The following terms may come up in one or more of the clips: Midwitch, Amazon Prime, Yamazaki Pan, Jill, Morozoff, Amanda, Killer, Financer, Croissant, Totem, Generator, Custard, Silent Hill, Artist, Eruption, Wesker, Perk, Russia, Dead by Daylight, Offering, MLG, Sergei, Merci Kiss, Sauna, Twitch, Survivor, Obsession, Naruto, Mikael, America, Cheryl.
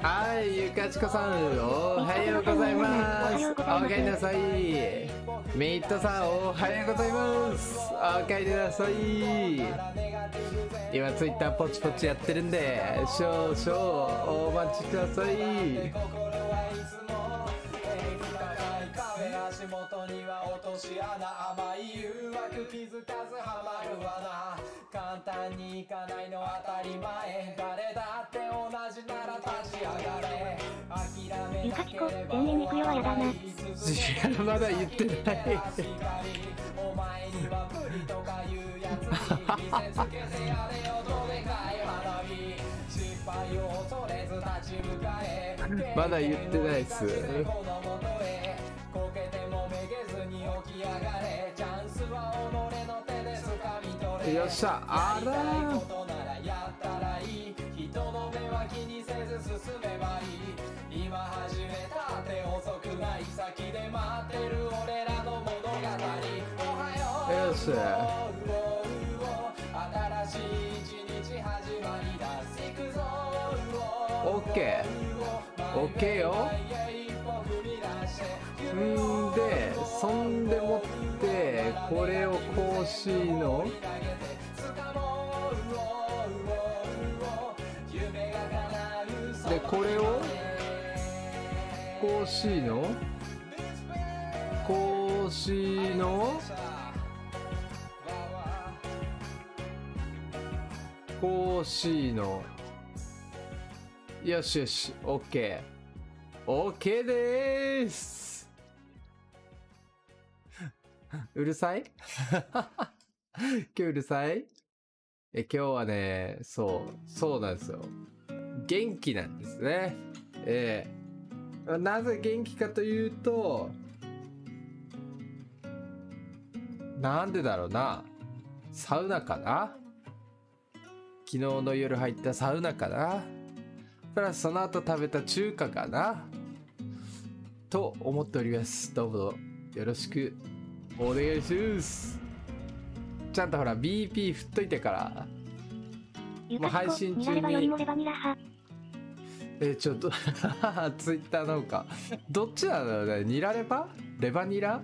はい、ゆかちこさん、おはようございます。おかえりなさい。ミッドさん、おはようございます。おかえりなさい。今ツイッターポチポチやってるんで、少々お待ちください。甘い誘惑気づかずハマるわな、簡単にいかないの当たり前、誰だって同じなら立ち上がれ、諦めなければ終わり、進めばいい、まだ言ってないお前には無理とか言うやつに見せつけてやれよ、どでかい花火、失敗を恐れず立ち向かえ、まだ言ってないっす。よっしゃ、あらよしオッケーオッケーよ。んでそんでもってこれをこうしのでこれをこうしのこうしのこうしのよしよしオッケーオッケーでーす。うるさい今日うるさい。今日はね、そうなんですよ。元気なんですね。なぜ元気かというと、なんでだろうな。サウナかな。昨日の夜入ったサウナかな。プラスその後食べた中華かな。と思っております。どうぞよろしく。お願いします。ちゃんとほら BP 振っといてから。もう配信中に。ちょっとツイッターなんかどっちなのね、ニラレバ？レバニラ？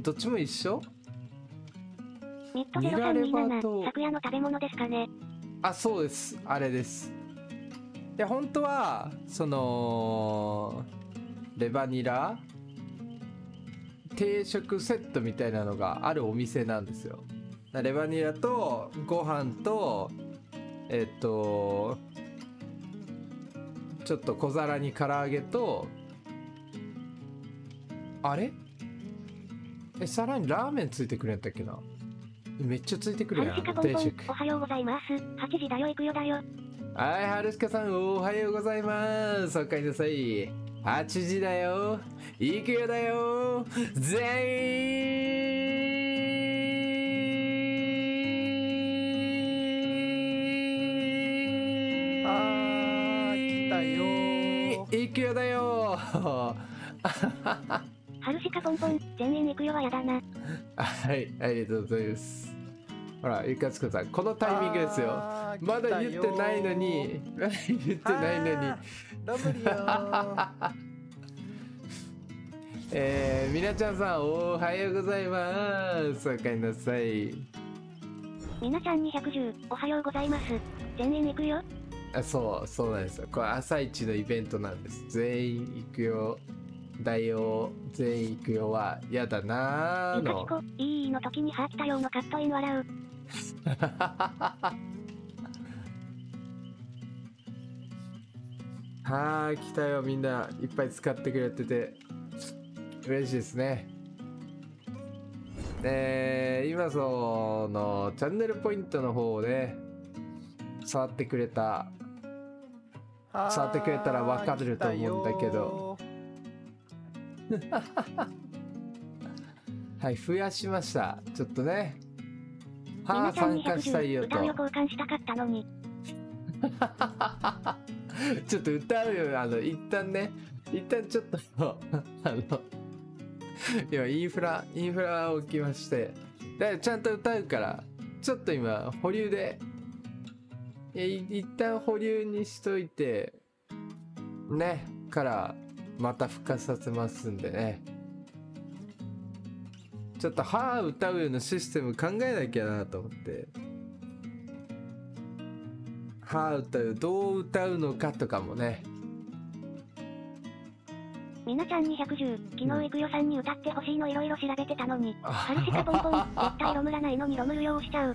どっちも一緒？ニラレバと昨夜の食べ物ですかね。あ、そうです。あれです。で本当はそのレバニラ。定食セットみたいなのがあるお店なんですよ。レバニラとご飯とちょっと小皿に唐揚げとあれさらにラーメンついてくるんだっけな。めっちゃついてくるやん定食。おはようございます。8時だよ行くよだよ。はい、はるしかさんおはようございます。おかえりなさい。8時だよ行くよだよ全員あー来たよ行くよだよはるしかポンポン全員行くよはやだな。はい、ありがとうございます。ほら、ゆかつこさん、このタイミングですよ。まだ言ってないのに、言ってないのに。ラブリー。みなちゃんさん、おはようございます。お帰りなさい。みなちゃん210、おはようございます。全員行くよ。あ、そうなんですよ。これ朝一のイベントなんです。全員行くよ。大王、全員行くよはやだなーの。いいの時には来たようのカットイン笑う。はあ、来たよ、みんないっぱい使ってくれてて。嬉しいですね。今そのチャンネルポイントの方で触ってくれたら分かると思うんだけどはい、増やしました。ちょっとね、はあ、参加したいよと。ちょっと歌うよ、一旦ちょっと今インフラを起きまして、だからちゃんと歌うから、ちょっと今保留で、一旦保留にしといてね、からまた復活させますんでね。ちょっとはあ歌うようなシステム考えなきゃなと思って、はあ歌う、どう歌うのかとかもね。みなちゃん210、昨日いくよさんに歌ってほしいのいろいろ調べてたのに、ハルシカポンポン、絶対ロムらないのにロムるようしちゃう。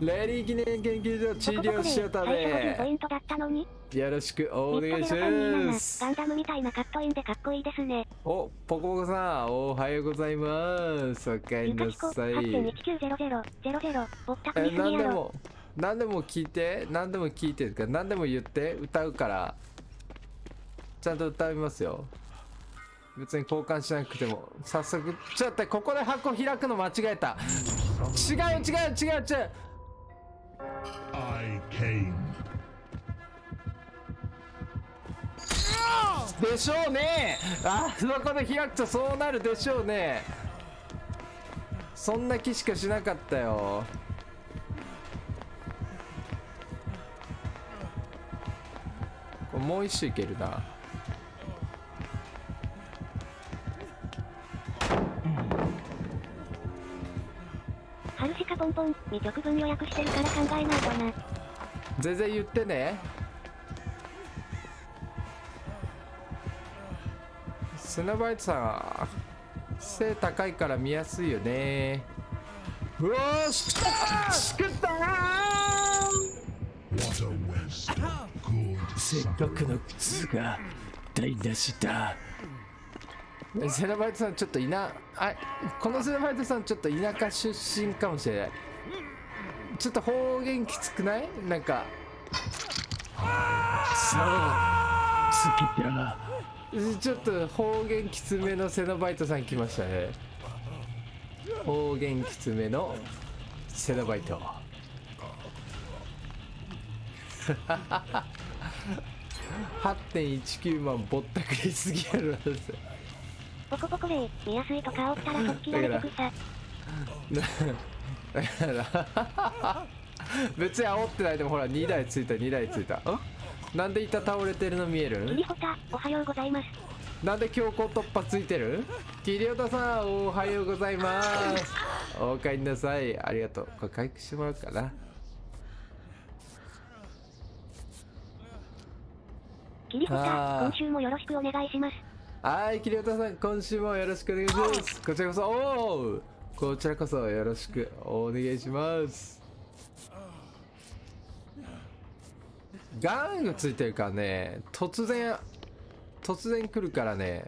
レディー記念研究所治療しようため、最初50ポイントだったのに、よろしくお願いします。ガンダムみたいなカットインでかっこいいですね。お、ポコポコさん、おはようございます。おかえりなさい。8.190000、ぼったくりすぎやろ。何でも聞いて、何でも言って、歌うから。ちゃんと歌いますよ。別に交換しなくても。早速、ちょっとここで箱開くの間違えた。違う。でしょうね。あそこで開くとそうなるでしょうね。そんな気しかしなかったよ。もう一周いけるな。ハルシカポンポン、2曲分予約してるから考えないとな。全然言ってね。砂バイトさん、背高いから見やすいよね。うわー、しくったー。せっかくの靴が台無しだ。セナバイトさん、ちょっとこのセナバイトさん、ちょっと田舎出身かもしれない。ちょっと方言きつくない？なんかそう好きだ。ちょっと方言きつめのセナバイトさん来ましたね。方言きつめのセナバイト8.19 万ぼったくりすぎやろ。ポコポコレイ、見やすいとかおったら突起られてくさ。だから別に煽ってない。でもほら、2台ついた。なんで板倒れてるの見える？キリホタ、おはようございます。なんで強行突破ついてる？キリホタさん、おはようございます。お帰りなさい。ありがとう。これ回復してもらうかな。キリホタ、今週もよろしくお願いします。はい、キリホタさん、今週もよろしくお願いします。こちらこそよろしくお願いします。ガンがついてるからね、突然来るからね。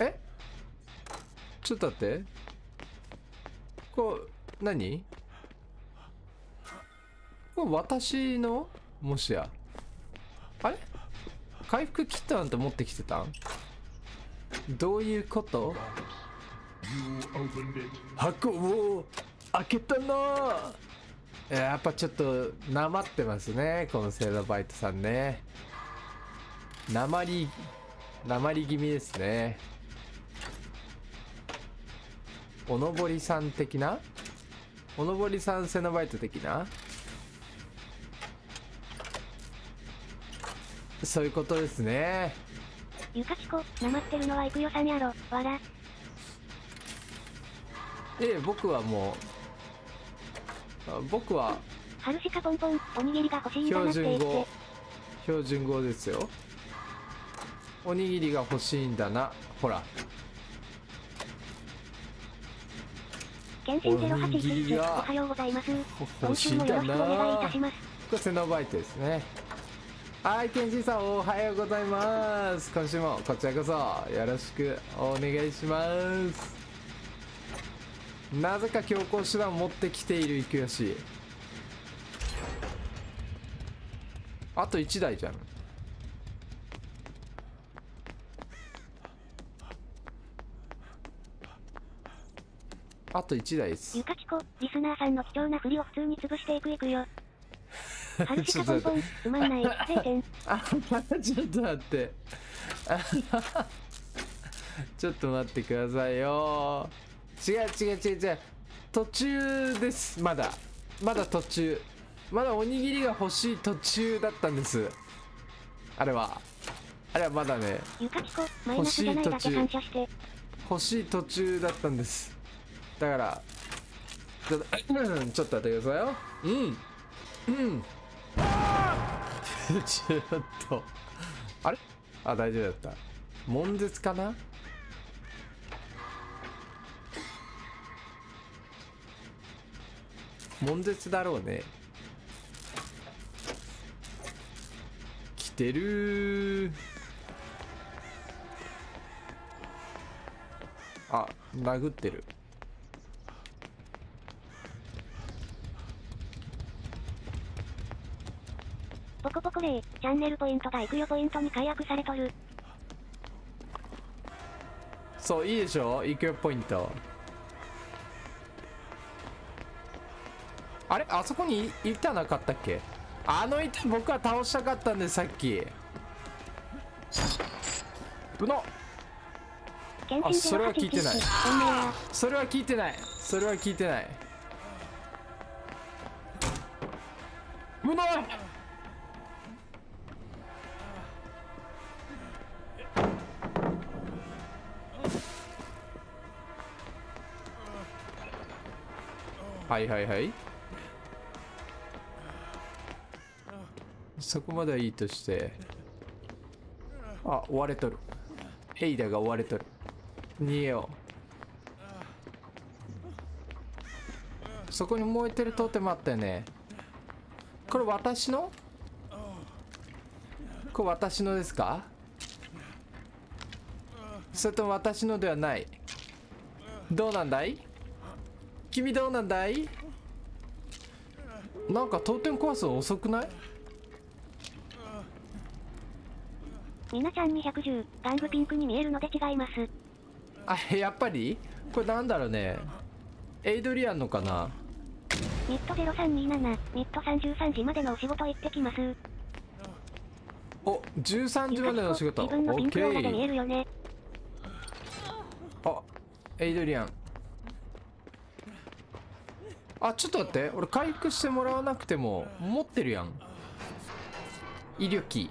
え？ちょっと待って。こう、何？私のもしやあれ回復キットなんて持ってきてたん？どういうこと？箱を開けたの。やっぱちょっとなまってますね、このセナバイトさんね。なまり気味ですね。おのぼりさん的な、おのぼりさんセノバイト的な、そういうことですね。ゆかちこなまってるのはイクヨさんやろ、わら。僕はもう、僕は春しかポンポンおにぎりが欲しいんだなって言って、標準語ですよ。おにぎりが欲しいんだな、ほら。検診0811、おはようございます。今週もよろしくお願いいたします。これセノバイトですね。はい、検診さんおはようございます。今週もこちらこそよろしくお願いします。なぜか強行手段持ってきている幾吉。あと1台じゃん。あと1台です。ゆかちこ、リスナーさんの貴重な振りを普通に潰していくよ。はるしかポンポン、つまんない、0点。あ、ちょっと待って。ちょっと待ってくださいよ。違う。途中です。まだ途中。まだおにぎりが欲しい途中だったんです。あれはまだね。ゆかちこ、マイナスじゃないだけ感謝して。欲しい途中だったんです。だからちょっと待ってくださいよ。ちょっとあれ、大丈夫だった。悶絶かな。悶絶だろうね。来てるー。あ、殴ってる。ポコポコレイ、チャンネルポイントがいくよポイントに解約されとる。そう、いいでしょ、いくよポイント。あれ、あそこに板なかったっけ。あの板僕は倒したかったんで、さっきうの。あ、それは聞いてない。それは聞いてない。うの。はい、そこまではいいとして。あ、追われとる。エイダが追われとる。逃げよう。そこに燃えてるトーテムあったよね。これ私の、これ私のですか、それとも私のではない。どうなんだい、君どうなんだい。なんかトーテム壊すの遅くない。みなちゃん210、だいぶピンクに見えるので違います。あ、やっぱりこれなんだろうね。エイドリアンのかな。ミッド0327、ミッド33時までのお仕事行ってきます。お、13時までのお仕事。自分のピンクの中で見えるよね。あ、エイドリアン。あ、ちょっと待って、俺回復してもらわなくても持ってるやん。威力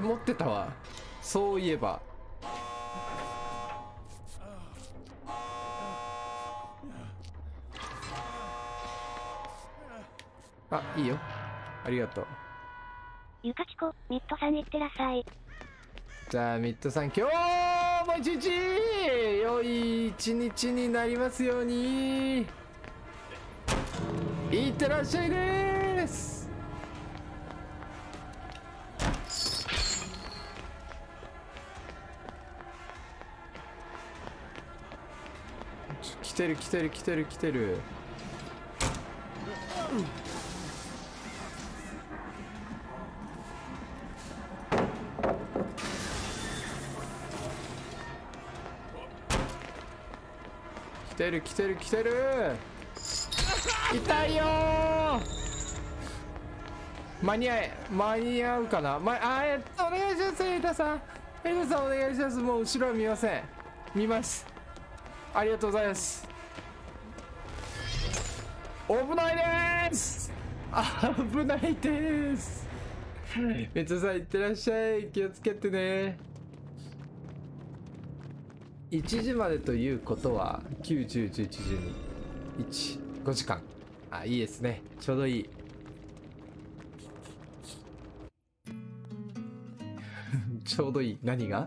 持ってたわ、そういえば。あ、いいよ、ありがとう。ゆかちこ、ミッドさんいってらっしゃい。じゃあミッドさん、今日も一日良い一日になりますように。いってらっしゃいでーす。来てる。来てる。痛いよー。間に合うかな。お願いします。エイタさんお願いします。もう後ろは見ません。見ます。ありがとうございます。危ないでーす、危ないでーす。めっちゃさんいってらっしゃい、気をつけてね。1時までということは9、10、11、12、15時間。あ、いいですね、ちょうどいい。ちょうどいい、何が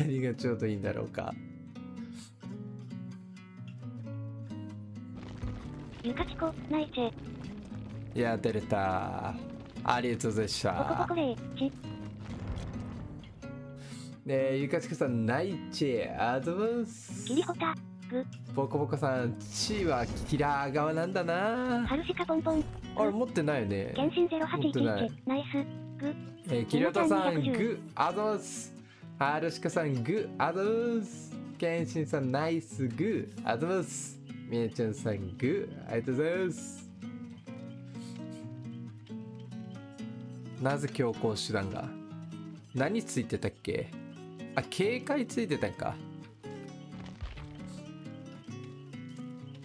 何がちょうどいいんだろうか。ゆかちこ、ナイチェ。いや、出れた。ありがとうございました。ねえ、ゆかちこさん、ナイチェ、アドバンス。キリホタ、グ。ボコボコさん、チはキラー側なんだな。ハルシカポンポン。あれ、持ってないよね。原神0811、ナイス、グ。キリホタさん、グ、アドバンス。ハルシカさん、グ、アドバンス。原神さん、ナイス、グ、アドバンス。みやちゃんさん、グー、ありがとうございます。なぜ強行手段が何ついてたっけ。あ、警戒ついてたんか。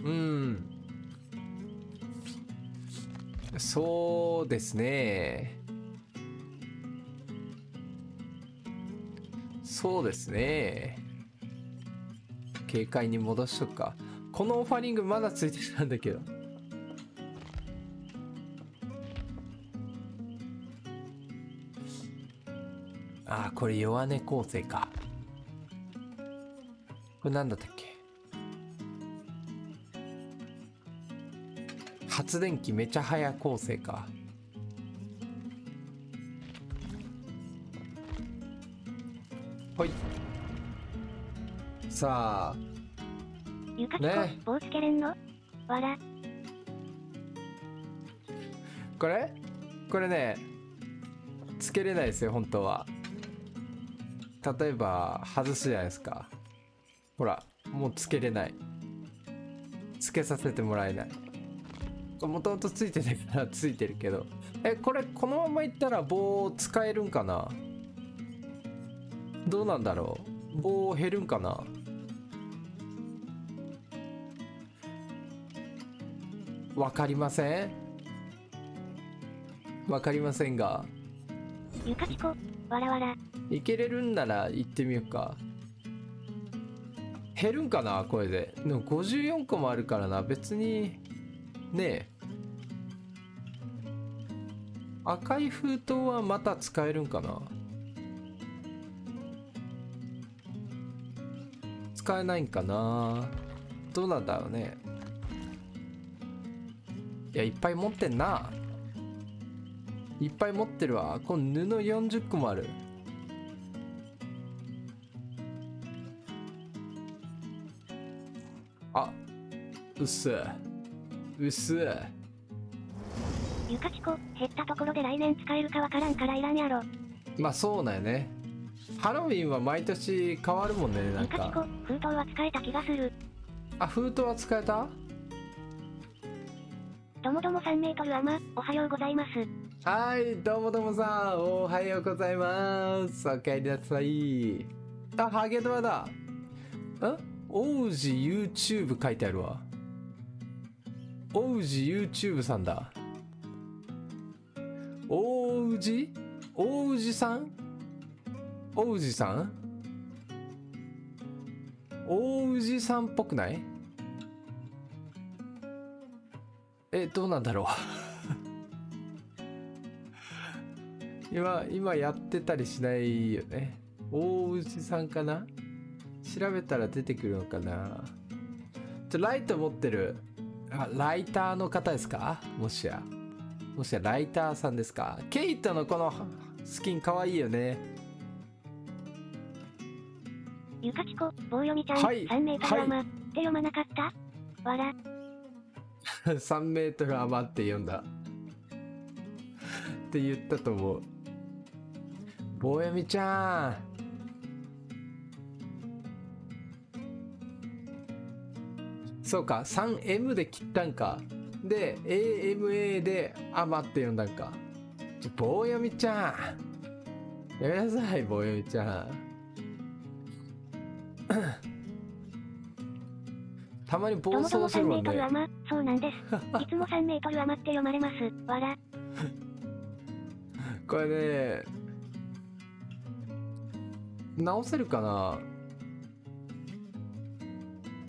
うん、そうですね、そうですね。警戒に戻しとくか。このオファリングまだついてたんだけど。ああ、これ弱音構成か。これなんだったっけ。発電機めちゃ速構成か。ほい。さあ。ゆかちこ、棒つけれんの？わら。これ？これね、つけれないですよ、本当は。例えば、外すじゃないですか。ほら、もうつけれない。つけさせてもらえない。もともとついてないからついてるけど。え、これ、このままいったら棒使えるんかな？どうなんだろう？棒減るんかな？わかりません、わかりませんが、ゆかちこ、わらわら。いけれるんなら行ってみようか。減るんかなこれで。でも54個もあるからな、別にねえ。赤い封筒はまた使えるんかな。使えないんかな、どうなんだろうね。いや、いっぱい持ってんな、いっぱい持ってるわ。この布40個もある。あ、うっすうっす。ゆかちこ、減ったところで来年使えるかわからんからいらんやろ。まあそうなんよね、ハロウィンは毎年変わるもんね。なんかゆかちこ、封筒は使えた気がする。あ、封筒は使えた。どもども3メートル、あま、おはようございます。はい、どもどもさん、おはようございます。おかえりなさい。あ、ハゲドラだ。ん、王子 YouTube 書いてあるわ。王子 YouTube さんだ。王子、王子さん、王子さん、王子さんっぽくない？え、どうなんだろう。今やってたりしないよね。大内さんかな、調べたら出てくるのかな。ライト持ってる。あ、ライターの方ですか、もしや。もしやライターさんですか。ケイトのこのスキンかわいいよね。ゆかちこ、棒読みちゃん、はい、3メートルはま、はい、って読まなかったわら。3メートル余って読んだって言ったと思う。棒読みちゃん、そうか、 3M で切ったんか。で AMA で余って読んだんか。棒読みちゃん、やめなさい棒読みちゃん。たまに暴走するもんね。そうなんです。いつも3メートル余って読まれますわら。これね直せるかな。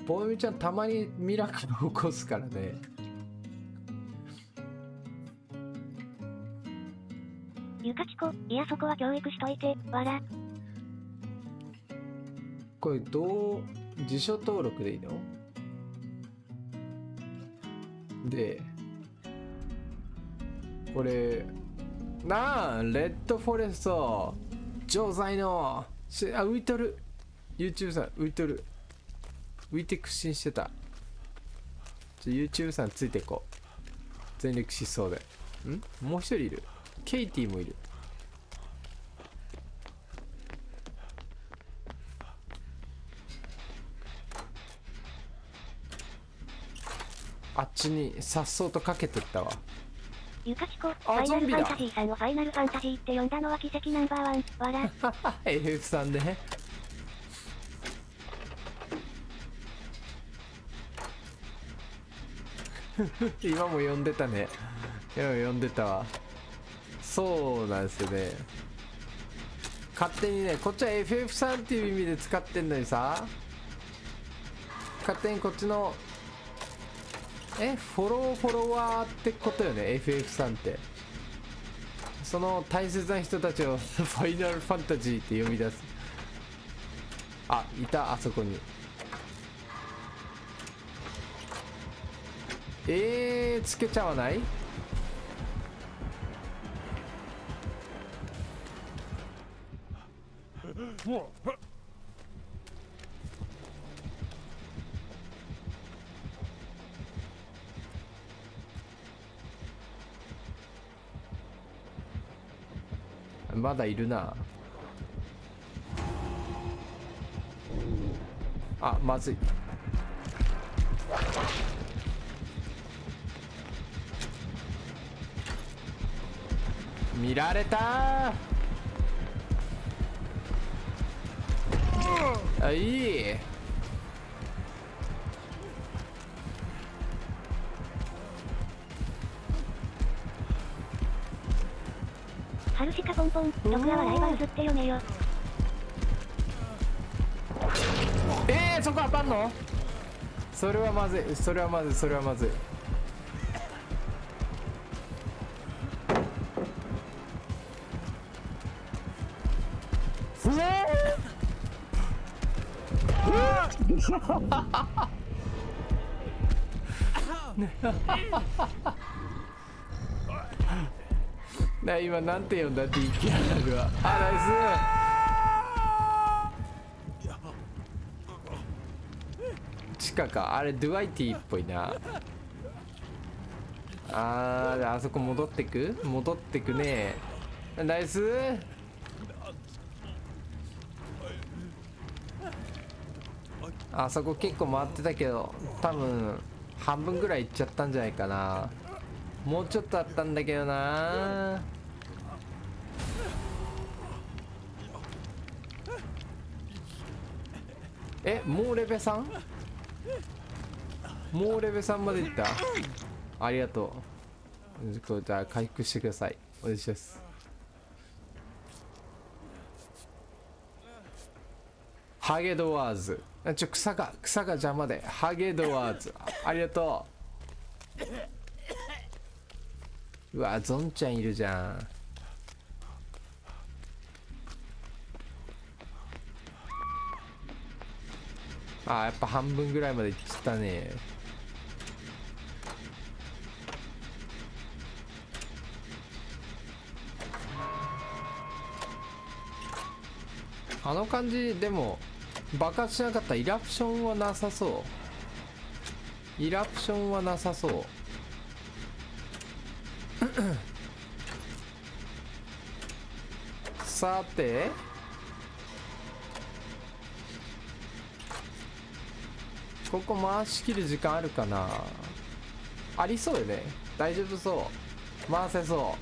ぼよみちゃんたまにミラクル起こすからね。ゆかちこ、いやそこは教育しといてわら。これどう辞書登録でいいので、これなあ、レッドフォレスト錠剤のし、あ、浮いとる。 YouTube さん浮いとる、浮いて屈伸してた。YouTube さんついてこう、全力疾走で。ん、もう一人いる、ケイティもいる。あっちにさっそうとかけてったわ。ゆかちこ、ファイナルファンタジーさんをファイナルファンタジーって呼んだのは奇跡ナンバーワンわら。エフさんね。今も呼んでたね。今も呼んでたわ。そうなんですよね。勝手にね、こっちは FF さんっていう意味で使ってんのにさ、勝手にこっちのフォロワーってことよね。 FF さんってその大切な人たちをファイナルファンタジーって呼び出す。あ、いた、あそこに。つけちゃわない。まだいるなあ。まずい、見られたー。あ、いい。ハルシカポンポン、ドクアはライバルズって読めよ。そこ当たんの？それはまずい、それはまずい、それはまずい。な、今なんて呼んだって言ってやるわ。あ、ナイス。地下か、あれドゥアイティっぽいな。あー、あそこ戻ってく、戻ってくね。ナイス。あそこ結構回ってたけど、多分半分ぐらいいっちゃったんじゃないかな。もうちょっとあったんだけどな。もうレベさん、もうレベさんまでいった。ありがとう。じゃあ回復してください。お願いします。ハゲドワーズ、草が邪魔で。ハゲドワーズ、ありがとう。うわ、ゾンちゃんいるじゃん。あ、やっぱ半分ぐらいまでいっちゃったね。あの感じでも爆発しなかったらイラプションはなさそう。イラプションはなさそう。さて、ここ回しきる時間あるかな。ありそうよね。大丈夫そう、回せそう。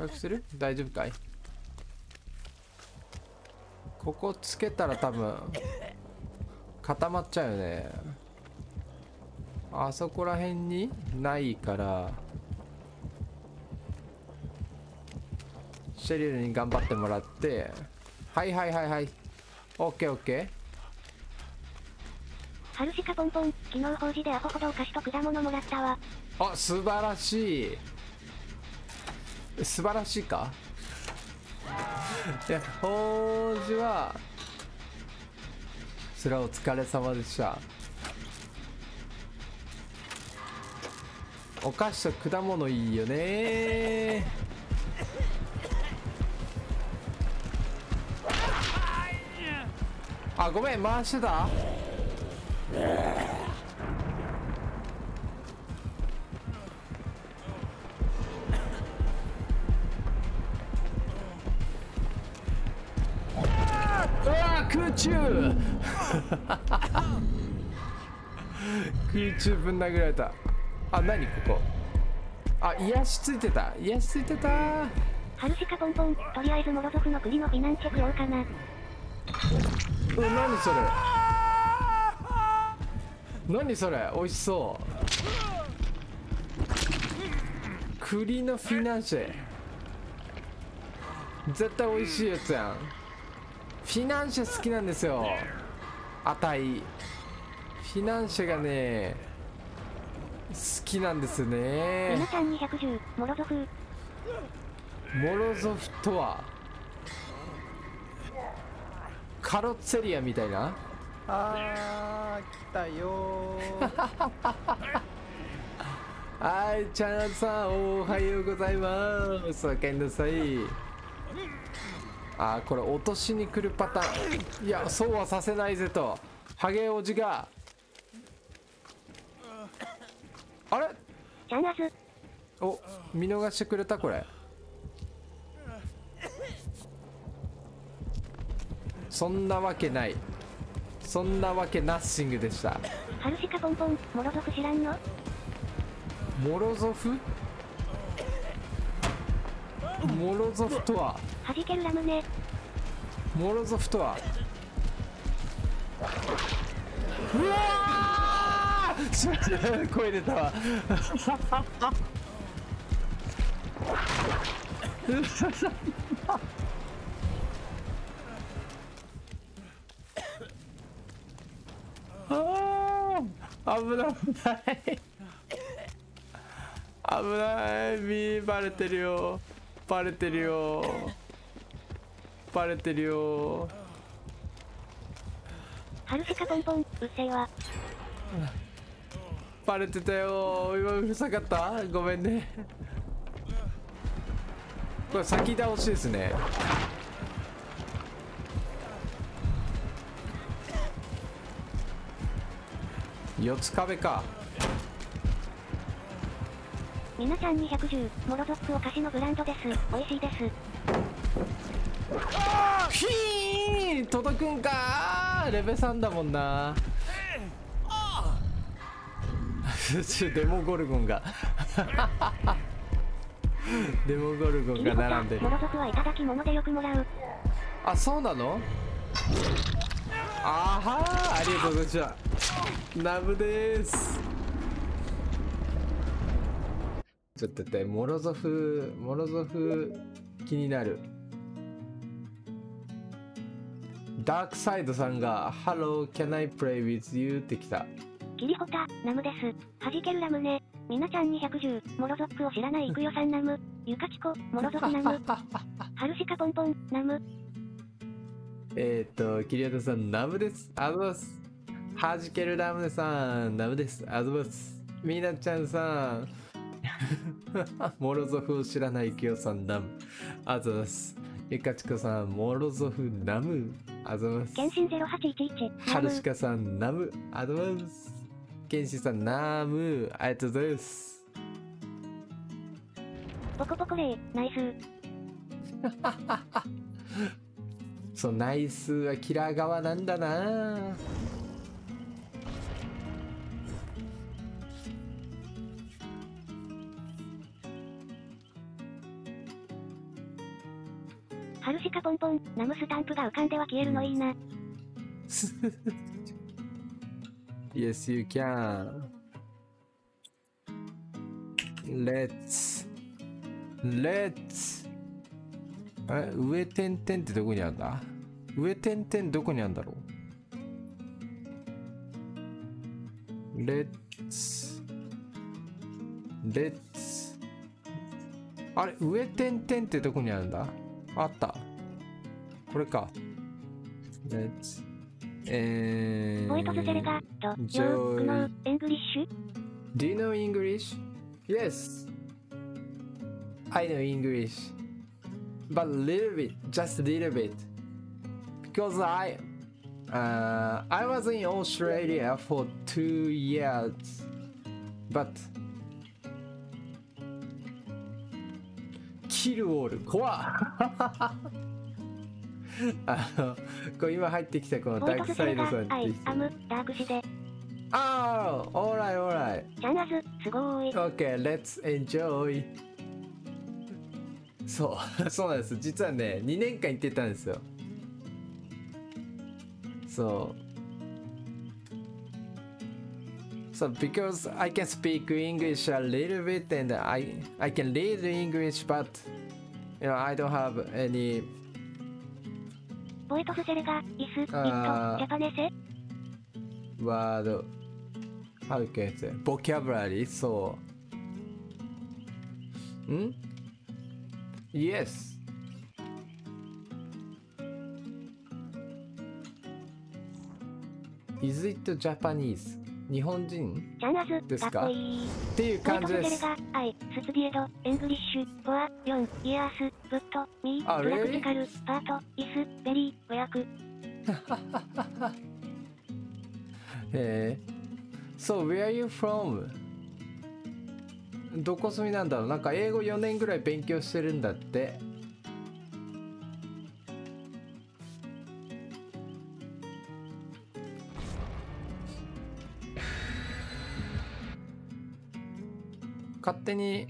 回復する？大丈夫かい？ここつけたら多分固まっちゃうよね。あそこら辺にないからシェリルに頑張ってもらって、はいはいはいはい、オッケーオッケー。ハルシカポンポン、昨日法事でアホほどお菓子と果物もらったわ。あ、素晴らしい。素晴らしいか。いや、法事はそれはお疲れ様でした。お菓子と果物いいよね。あ、ごめん、回してた。空中空中ぶん殴られた。あ、何ここ。あ、癒しついてた、癒しついてた。ハルシカポンポン、とりあえずモロ族の国の避難チェク用かな。うん、何それ、何それ、美味しそう。栗のフィナンシェ絶対美味しいやつやん。フィナンシェ好きなんですよ。あたいフィナンシェがね好きなんですね。皆さん210、モロゾフ。モロゾフとはカロッツェリアみたいな。あー、来たよー。はい、チャンさん、おはようございます。おかえりなさい。あー、これ落としに来るパターン。いや、そうはさせないぜとハゲおじが。あれ、お、見逃してくれた。これそんなわけない、そんなわけナッシングでした。ハルシカポンポン、モロゾフ知らんの？モロゾフ？モロゾフとは？はじけるラムネ。モロゾフとは？うわー！すいません、声出たわ。ああ、危ない危ない危ない。バレてるよ、バレてるよ、バレてるよ。ハルシカポンポン、うっせぇわ。バレてたよ今。うるさかった、ごめんね。これ先倒しですね。四つ壁か。皆さん210、モロゾックお菓子のブランドです。美味しいです。あー、ヒーン届くんかー。レベ3だもんな。デモゴルゴンがデモゴルゴンが並んでる。モロゾクはいただき物でよくもらう。あ、そうなの。あはー、ありがとうございました。ナブです。ちょっと待って、モロゾフ、モロゾフ気になる。ダークサイドさんが「Hello, can I play with you?」ってきた。キリホタ、ナムです。はじけるラムネ。みなちゃん210、モロゾックを知らないイクヨさんナム。ゆかちこ、モロゾフナム。ハルシカポンポン、ナム。キリホタさん、ナムです。ありがとうございます。はじけるラムネさん、ナムです。アドバス。みなちゃんさん、モロゾフを知らないきよさん、ナム。アドバス。ゆかちこさん、モロゾフ、ナム。アドバス。けんしん0811。はるしかさん、ナム。アドバス。けんしんさん、ナム。ありがとうございます。ポコポコレイ、ナイス。そう、ナイスはキラー側なんだな。ポン、ナムスタンプが浮かんでは消えるのいいな。Yes, you can. Let's. あれ、上点々ってどこにあるんだ？上点々どこにあるんだろう？ Let's. あれ、上点々ってどこにあるんだ？あった。これか。Let's. ボイトスジェルガート、ジョークのイングリッシュ Do you know English? Yes. I know English. But a little bit, just a little bit. Because I was in Australia for 2 years. But Kill Wall, 怖っこれ今入ってきたこのダークサイドさんっていう人。ああ、オーライオーライ。チャンナズ、すごい。OK、Let's enjoy。そう、そうなんです。実はね、2年間行ってたんですよ。そう。So because I can speak English a little bit and I can read English, but you know I don't have anyボイトスジェルガー、イス、イット、ジャパネセワード、ハルケンセ、ボキャブラリー、そう。ん ?Yes! イズイットジャパニーズ、日本人ですかっていう感じです。あれ？So where are you from? どこ住みなんだろう？なんか英語4年ぐらい勉強してるんだって。勝手に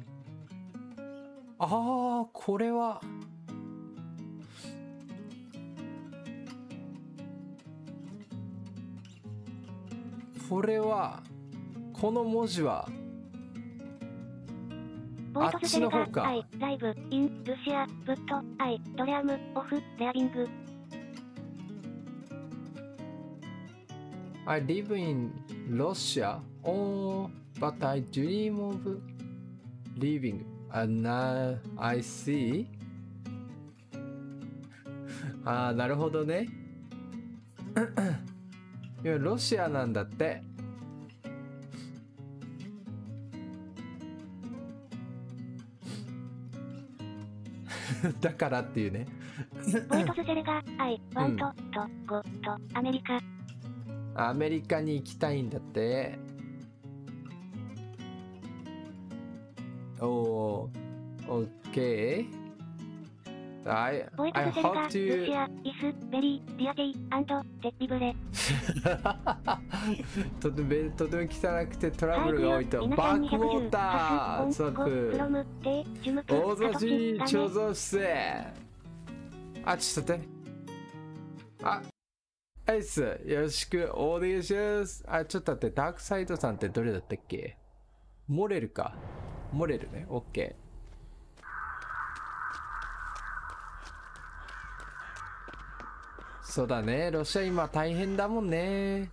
ああこれはこの文字はあっちの方か。ライブインルシアブッドアイドレアムオフレアリング。I live in Russia. Oh, but I dream of.Leaving and now I see ああなるほどねいやロシアなんだってだからっていうねボイトスジェルがアイワントとゴとアメリカに行きたいんだってOh, okay. I hope to. toても汚くてトラブルが多いと。バックウォーター、サップ。大雑し、貯蔵室。あ、ちょっと待って。あ、アイス、よろしくお願いします。あ、ちょっと待って、ダークサイドさんってどれだったっけ？モレルか。漏れるね、オッケー。そうだね、ロシア今大変だもんね。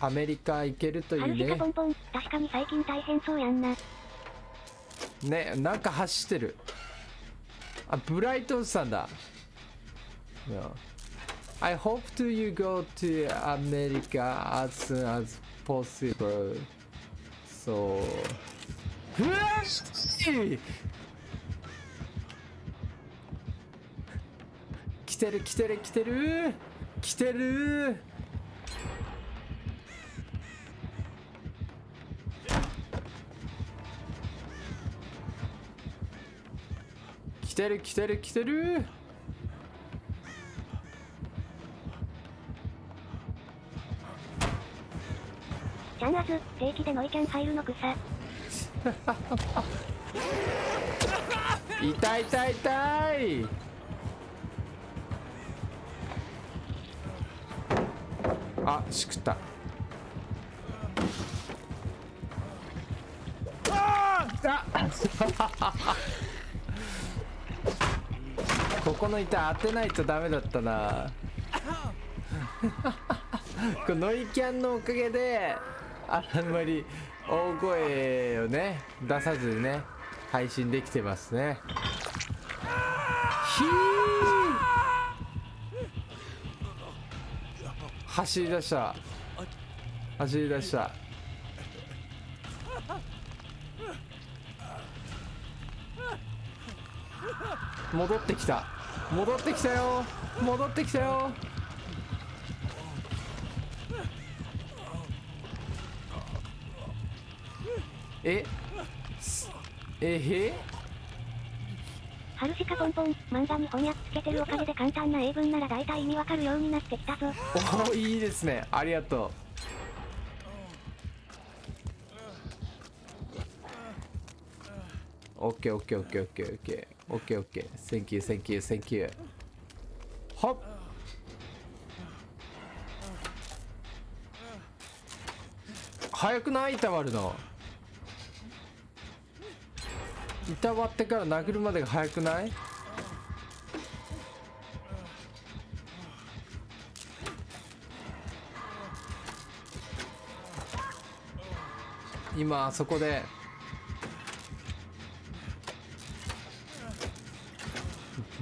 アメリカ行けるといいね。ボンボン確かに最近大変そうやんな。ね、なんか走ってる。あ、ブライトンさんだ。いやI hope to you go to America as soon as possible. So,来てる。来てる。チャンナズ、定期でノイキャン入るの草痛い痛い痛い。あ、しくった。ここの板当てないとダメだったな。このノイキャンのおかげであんまり大声をね出さずにね配信できてますね。ひー、走り出した、走り出した。戻ってきた、戻ってきたよ、戻ってきたよ。ええへ、ハルシカポンポン漫画に翻訳つけてるおかげで簡単な英文なら大体意味わかるようになってきたぞ。お、いいですね、ありがとう。オッケーオッケーオッケーオッケーオッケーオッケーオッケー、センキューセンキューセンキュー。ほっ、早くない、いたわるの、いたわってから殴るまでが早くない。今あそこで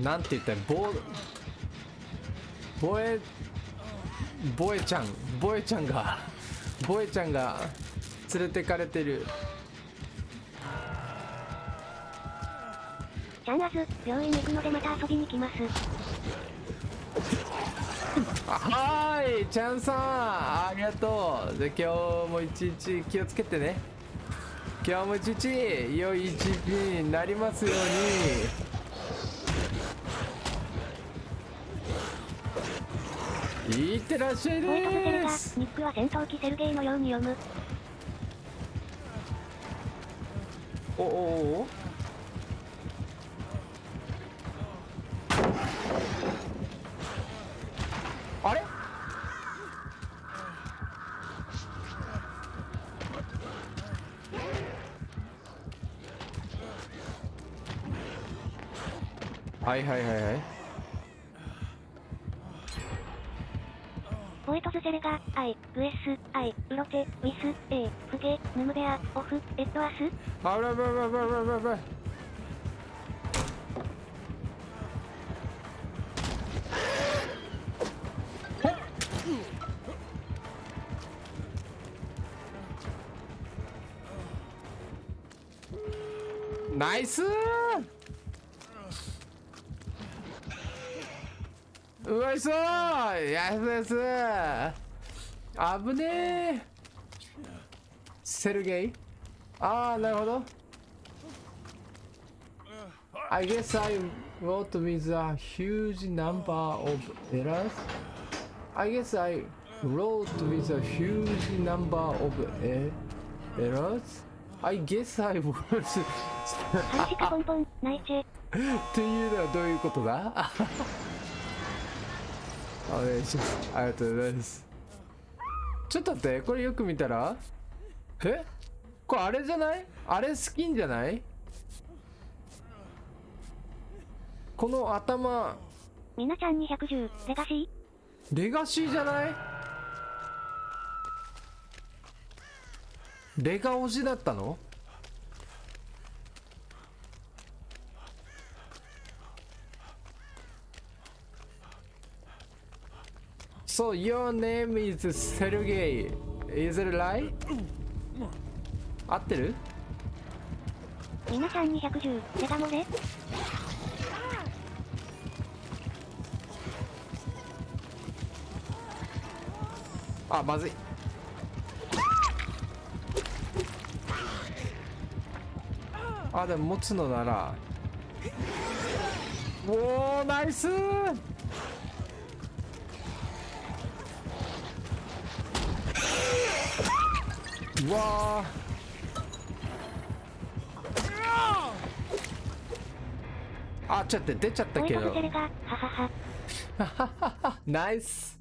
なんて言ったら、ボエちゃんが連れてかれてる。チャンアズ、病院行くのでまた遊びに来ます。はーい、チャンさん、ありがとう。で、今日も一日気をつけてね。今日も一日良い一日になりますように。いってらっしゃいです。ニックは戦闘機セルゲイのように読む。おおお、あれ、はいはいはいはい、ポエトズセレガ、アイ、グエス、アイ、ウロテ、ウィス、エイ、フゲ、ヌムベア、オフ、エッドアス。あらばばばばばば。ナイスー。うわいそうー、やすやすー、危ねえ。セルゲイ、ああ、なるほど。 I guess I wrote with a huge number of errors. I guess I wrote with a huge number of errors. I guess I was っていうのはどういうことだ。お願いします、ありがとうございます。ちょっと待って、これよく見たら、え、これあれじゃない、あれ好きんじゃない、この頭。みなちゃん210レガシー、レガシーじゃない、レガ推しだったの。So your name is Sergei. Is it right? 合ってる？皆さん210レガ漏れ。あ、まずい。あ、でも持つのなら。おお、ナイスー。うわー、あ、ちょっと出ちゃったけど。ボイトズゼルが、ははは。ナイス。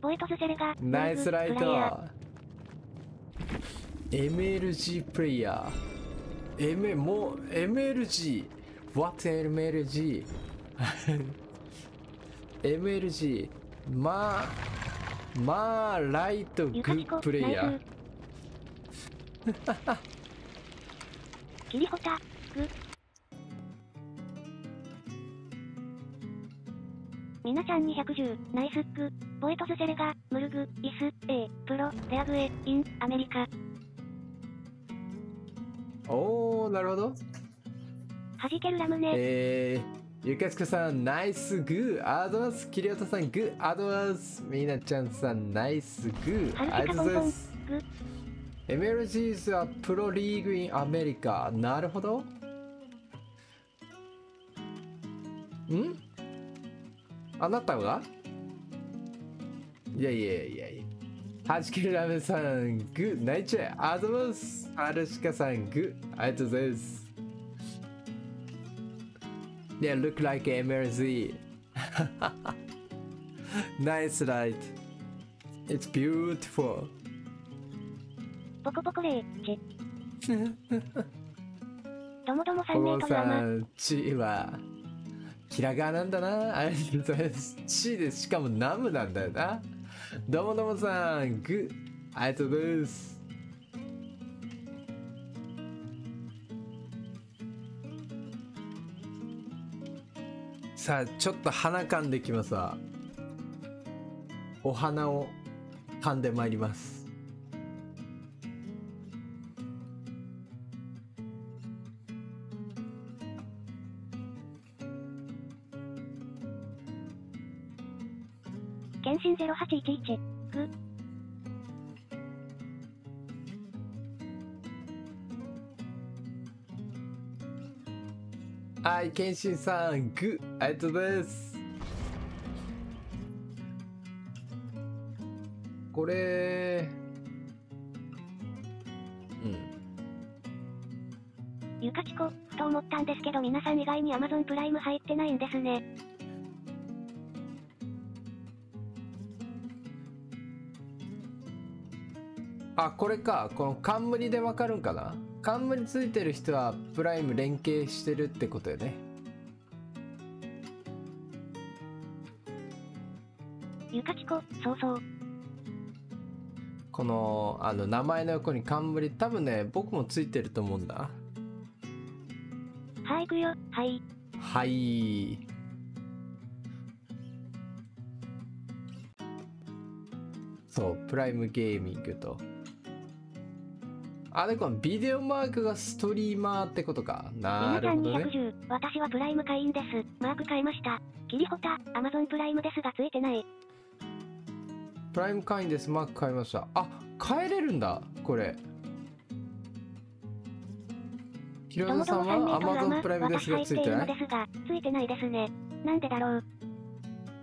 ボイトズゼルが、ナイスライト。MLG プレイヤー。もう、MLG。What's MLG? MLG。まあ、ライトグップレイヤー。キリホタ、グ。みなちゃん210、ナイスッグ、ボエトズゼレガ、ムルグ、イス、A、プロ、レアグエ、イン、アメリカ。おー、なるほど。はじけるラムネ。ゆかすこさん、ナイスグー、アドバンス、キリオタさん、グー、アドバンス、みなちゃんさん、ナイスグー、ありがとうございます。MLGs はプロリーグインアメリカ。なるほど。ん？あなたが？いやいやいやいや。はじけるラメさん、グッ。ナイチェ、アドバンス。アルシカさん、グッ。ありがとうございます。Yeah, look like MLG. ナイスライト。It's beautiful.ポコポコレーチ。どもども3名と山。チはひらがななんだな。ありがとうございます。チです。しかもナムなんだよな。どもどもさん、グッ。ありがとうございます。さあ、ちょっと鼻噛んできますわ。お花を噛んでまいります。検診0811グ。はい、検診さんグ、ありがとうございます。これ、ゆかちこ、ふと思ったんですけど、皆さん意外に Amazon プライム入ってないんですね。あ、これか。この冠でわかるんかな。冠ついてる人はプライム連携してるってことよね。ゆかちこ、そうそう。この名前の横に冠、多分ね、僕もついてると思うんだ。はい、行くよ。はい。はい。そう、プライムゲーミングと。あ、で、このビデオマークがストリーマーってことか。なるほどね。私はプライム会員です。マーク変えました。キリホタ、アマゾンプライムですがついてない。プライム会員です。マーク変えました。あ、変えれるんだ、これ。ひろのさんはアマゾンプライムですがついてない。ついてないですね。なんでだろう。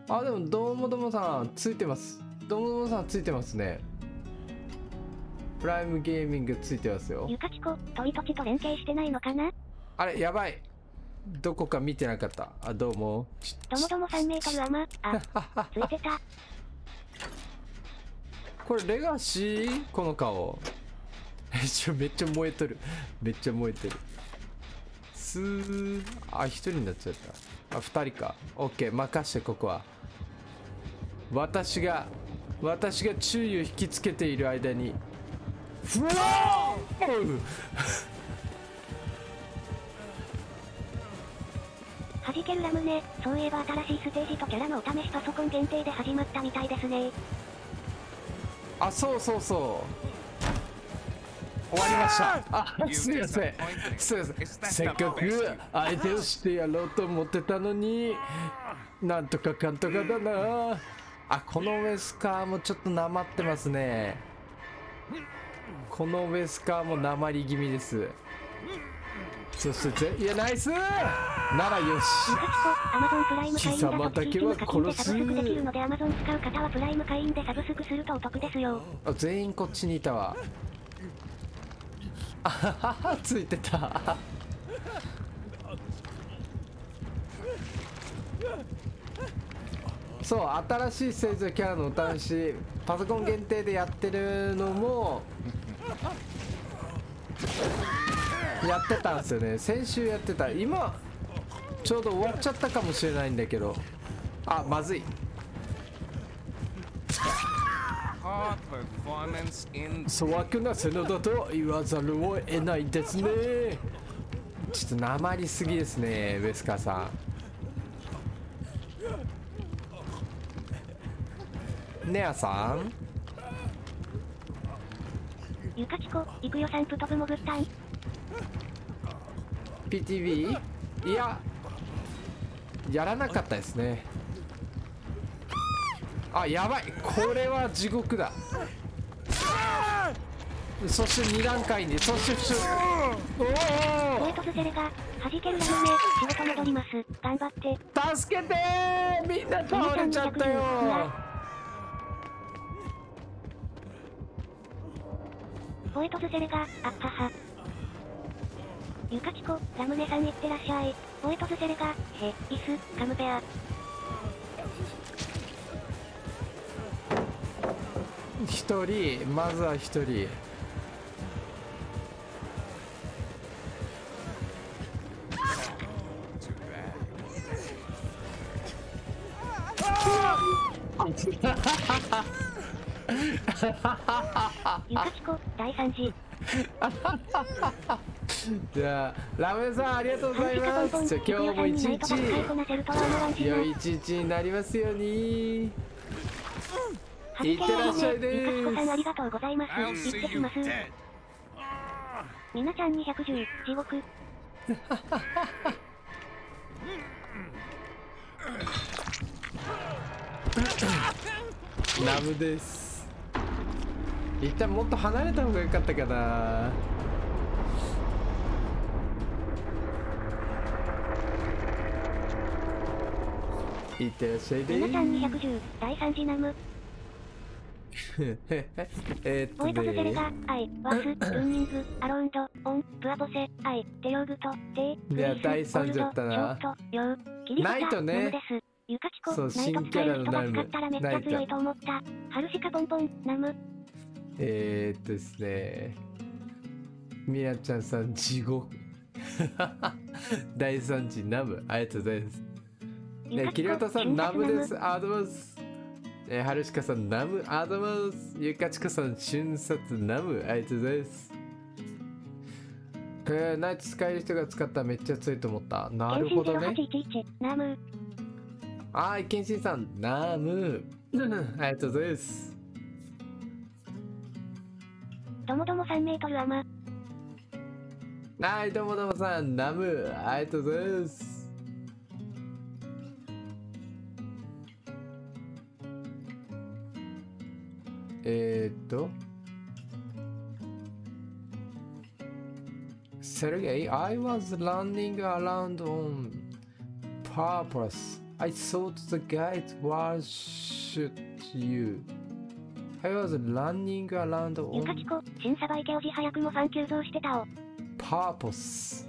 あ、でも、どうもどもさん、ついてます。どもどもさんついてますね。プライムゲーミングついてますよ。ゆかちこ、トリトチと連携してないのかな。あれ、やばい。どこか見てなかった。あ、どうも。どもども3メートル余っ。あ、ついてた。これレガシー、この顔。めっちゃ燃えとる。めっちゃ燃えてる。あ、1人になっちゃった。あ、2人か。オッケー、任してここは。私が注意を引きつけている間にふわーはじけるラムネ。そういえば新しいステージとキャラのお試しパソコン限定で始まったみたいですね。あ、そうそうそう、終わりました。あ、すいませんすいません、せっかく相手をしてやろうと思ってたのに、なんとかかんとかだな。あ、このウェスカーもちょっとなまってますね。このウェスカーもなまり気味です。そしていや、ナイスならよし。貴様だけは殺す。あ、全員こっちにいたわ。あはは、ついてた。そう、新しいステージのキャラのお試しパソコン限定でやってるのもやってたんですよね。先週やってた。今ちょうど終わっちゃったかもしれないんだけど、あ、まずい。粗悪なセノだと言わざるを得ないですね。ちょっとなまりすぎですね、ウェスカーさん。ネアさん、ゆかきこいくよさん、プトブモグッタイ PTV。 いや、やらなかったですね。あ、やばい、これは地獄だ。そして2段階に、そしておお、燃えとすゼレが弾けるラムネ、仕事戻ります、頑張って助けてー、みんな倒れちゃったよー。燃えとすゼレが、あったは。ゆかきこ、ラムネさんいってらっしゃい。燃えとすゼレが、へ、イス、カムベア。一人、まずは一人。ゆかきこ大惨事。じゃあラムネさん、ありがとうございます。じゃあ今日も一日良い一日になりますように。いってらっしゃいです。ゆかきこさん、ありがとうございます。行ってきます。みなちゃん210、地獄。ラムです。一旦もっと離れた方が良かったかな。いってらっしゃいです。みなちゃん210、第3次ナム。ボイトルゼルガ、アイ、ワス、ルーニング、アロンド、オン、ブアボセ、アイ、デヨーグト、デイ、グリス、第3じゃったな。ナイトね。ゆかきこ、ナイト使える人が使ったらめっちゃ強いと思った。ハルシカボンボン、ナム。ですね。みやちゃんさん、地獄。第3次ナム。ありがとうございます。ね、キリオタさん、ナムです。アドバンス。はるしかさん、ナム、アドバンス。ゆかちこさん、瞬殺、ナム。ありがとうございます。ナイト使える人が使ったらめっちゃ強いと思った。なるほどね。はい、健信さん、ナム。ありがとうございます。どもども3メートル余。はい、どもどもさん、ナム。ありがとうございます。Sergey, I was running around on purpose. I thought the guys were shoot you. I was running around on ゆかきこ、新サバイケおじ早くもファン急増してたお。Purpose。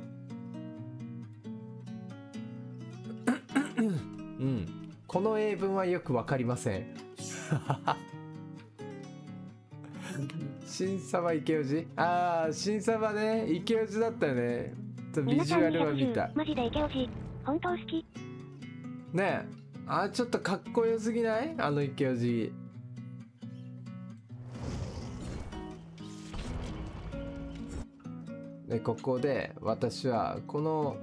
うん。この英文はよくわかりません。新サバイケおじ、ああ、新サバね、イケおじだったよね。ビジュアルは見た。マジでイケおじ、本当好き。ねえ、あー、ちょっとかっこよすぎない、あのイケオジ。で、ここで私はこの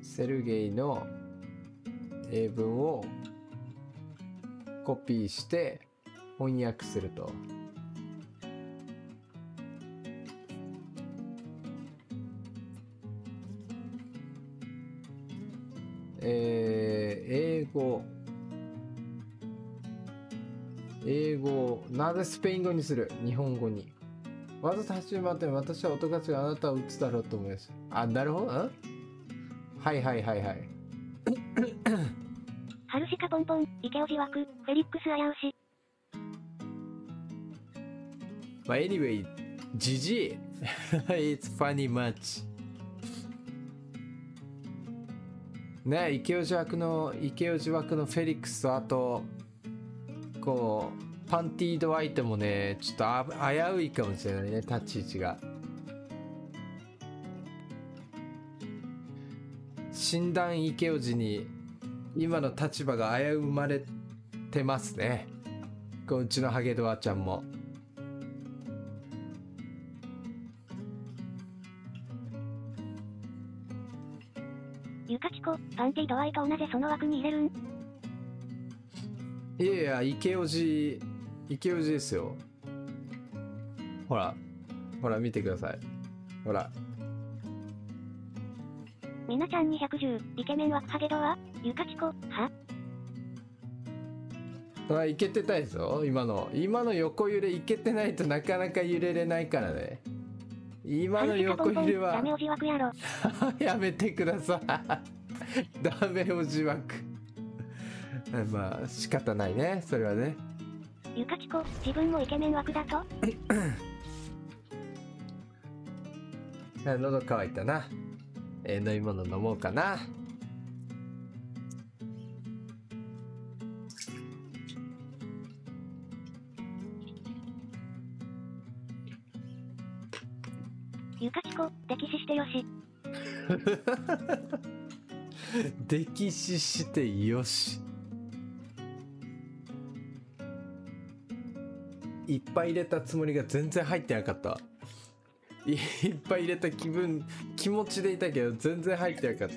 セルゲイの英文をコピーして翻訳すると。英語をなぜスペイン語にする、日本語にわざと始まって、私は音が違う、あなたは打つだろうと思います。あ、なるほど。はいはいはいはい。ハルシカボンボン、イケオジ枠、フェリックス危うし。まあ、anyway、ジジイ。It's funny much。ね、イケオジ枠のフェリックスと、あとこうパンティードアイテムもね、ちょっと危ういかもしれないね、立ち位置が。診断イケオジに今の立場が危うまれてますね、こううちのハゲドアちゃんも。ゆかちこ、パンティ度合いと同じその枠に入れるん。いやいや、イケオジですよ。ほら、ほら見てください。ほら。みなちゃん210、イケメン枠ハゲドア、ゆかちこ、は。あ、いけてたいぞ、今の。今の横揺れいけてないとなかなか揺れれないからね。今の横揺れはダメおじ枠やろ。やめてください。ダメおじ枠。まあ仕方ないね、それはね。ゆかちこ、自分もイケメン枠だと。喉乾いたな。飲み物飲もうかな。ゆかちこ、溺死してよし。溺死してよし。いっぱい入れたつもりが全然入ってなかった。いっぱい入れた気持ちでいたけど全然入ってなかっ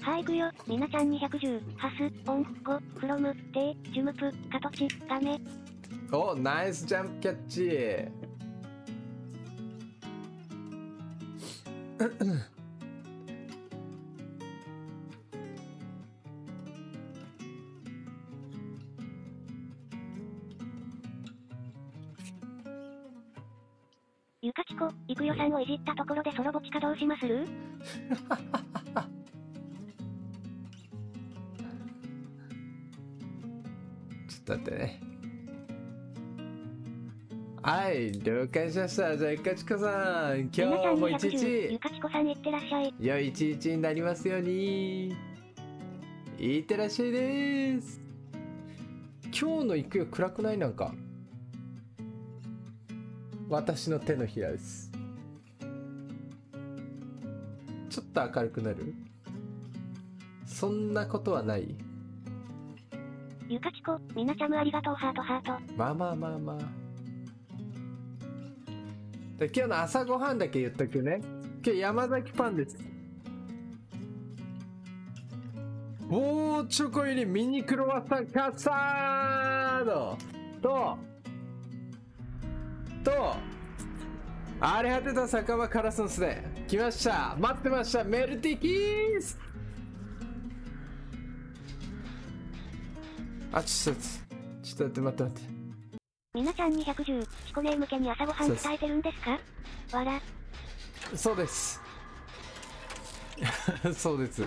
た。はい、行くよ。みなちゃん210、ハス、オン、5、フロム、テ、ジュムプ、カトチ、ガメ。お、ナイスジャンプキャッチ。ゆかちこ、いくよさんをいじったところでソロボチかどうしまする？ちょっと待ってね。はい、了解しました。じゃあ、ゆかちこさん、今日も一日、ゆかちこさんいってらっしゃい。良い一日になりますように。いってらっしゃいです。今日のいくよ暗くない？なんか。私の手のひらです。ちょっと明るくなる？そんなことはない。ゆかちこ、みなちゃむありがとうハートハート。まあまあまあまあ。今日の朝ごはんだけ言っとくね。今日山崎パンです。おお、チョコ入りミニクロワッサンカスタードと荒れ果てた酒場カラスの巣で来ました。待ってました、メルティキース。あ、ちょっと待って待って。みなちゃん210、チコネ向けに朝ごはん伝えてるんですか？わら。そうです。そうです。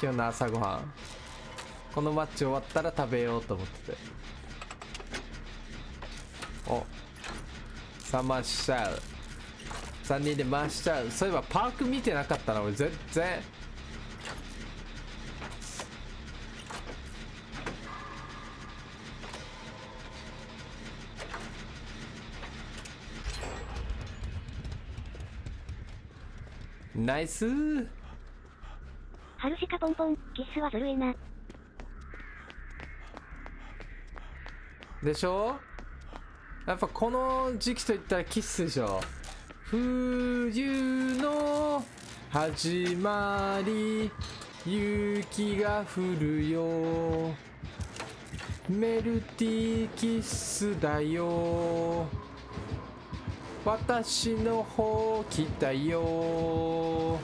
今日の朝ごはん。このマッチ終わったら食べようと思ってて。お。冷ましちゃう。3人で回しちゃう。そういえばパーク見てなかったな、俺全然。ナイスー。ハルシカポンポン、キスはずるいな。でしょ？やっぱこの時期といったらキスでしょ。冬の始まり、雪が降るよ。メルティーキスだよ。私の方来たよ。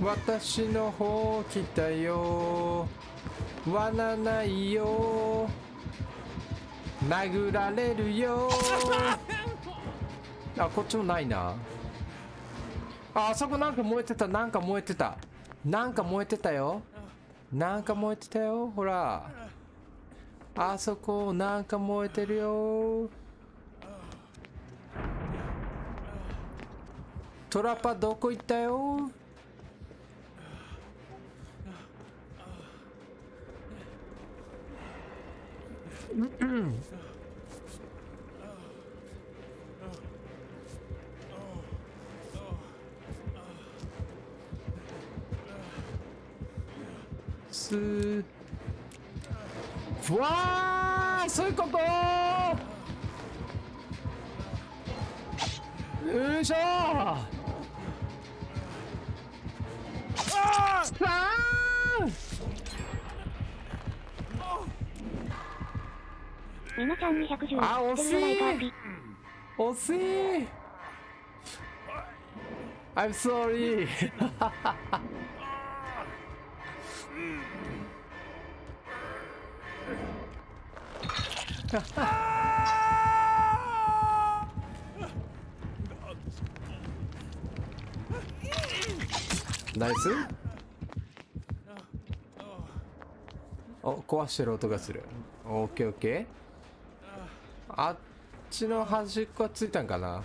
私の方来たよ。罠ないよ。殴られるよー。あ、こっちもないな。あ、あそこなんか燃えてた、なんか燃えてた、なんか燃えてたよ、なんか燃えてたよ。ほらあそこなんか燃えてるよ。トラパどこ行ったよ。すうわー、そういうことー。よいしょー。ああさあ、皆さん210、あ、惜しい惜しい。 I'm sorry ナイス。お、壊してる音がする。オッケーオッケー。あっちの端っこはついたんかな。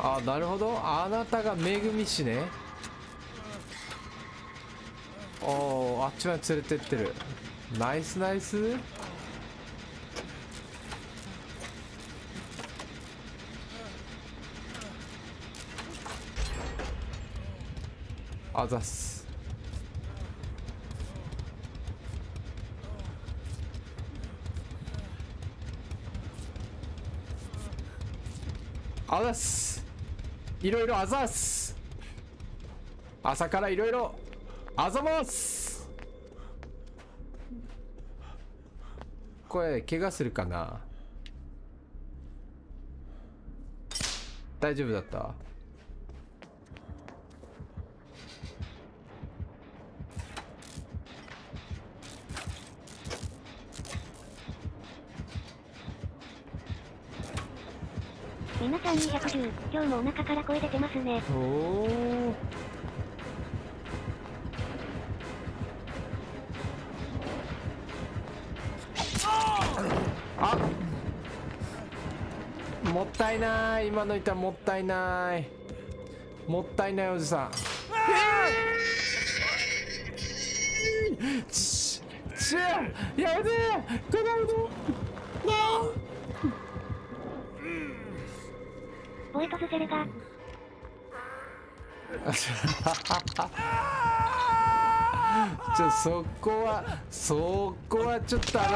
あ、なるほど、あなたが恵みしね。おー、あっちまで連れてってる。ナイスナイス。あざっす。あざっす。いろいろあざっす。朝からいろいろあざます。これ怪我するかな。大丈夫だった。皆さん210、今日もお腹から声出てますね。おお、あっ、もったいない。今の板もったいない、もったいないおじさん。ちちやめて、このなあ。ボイトスセルがちょ、そこはそこはちょっとあな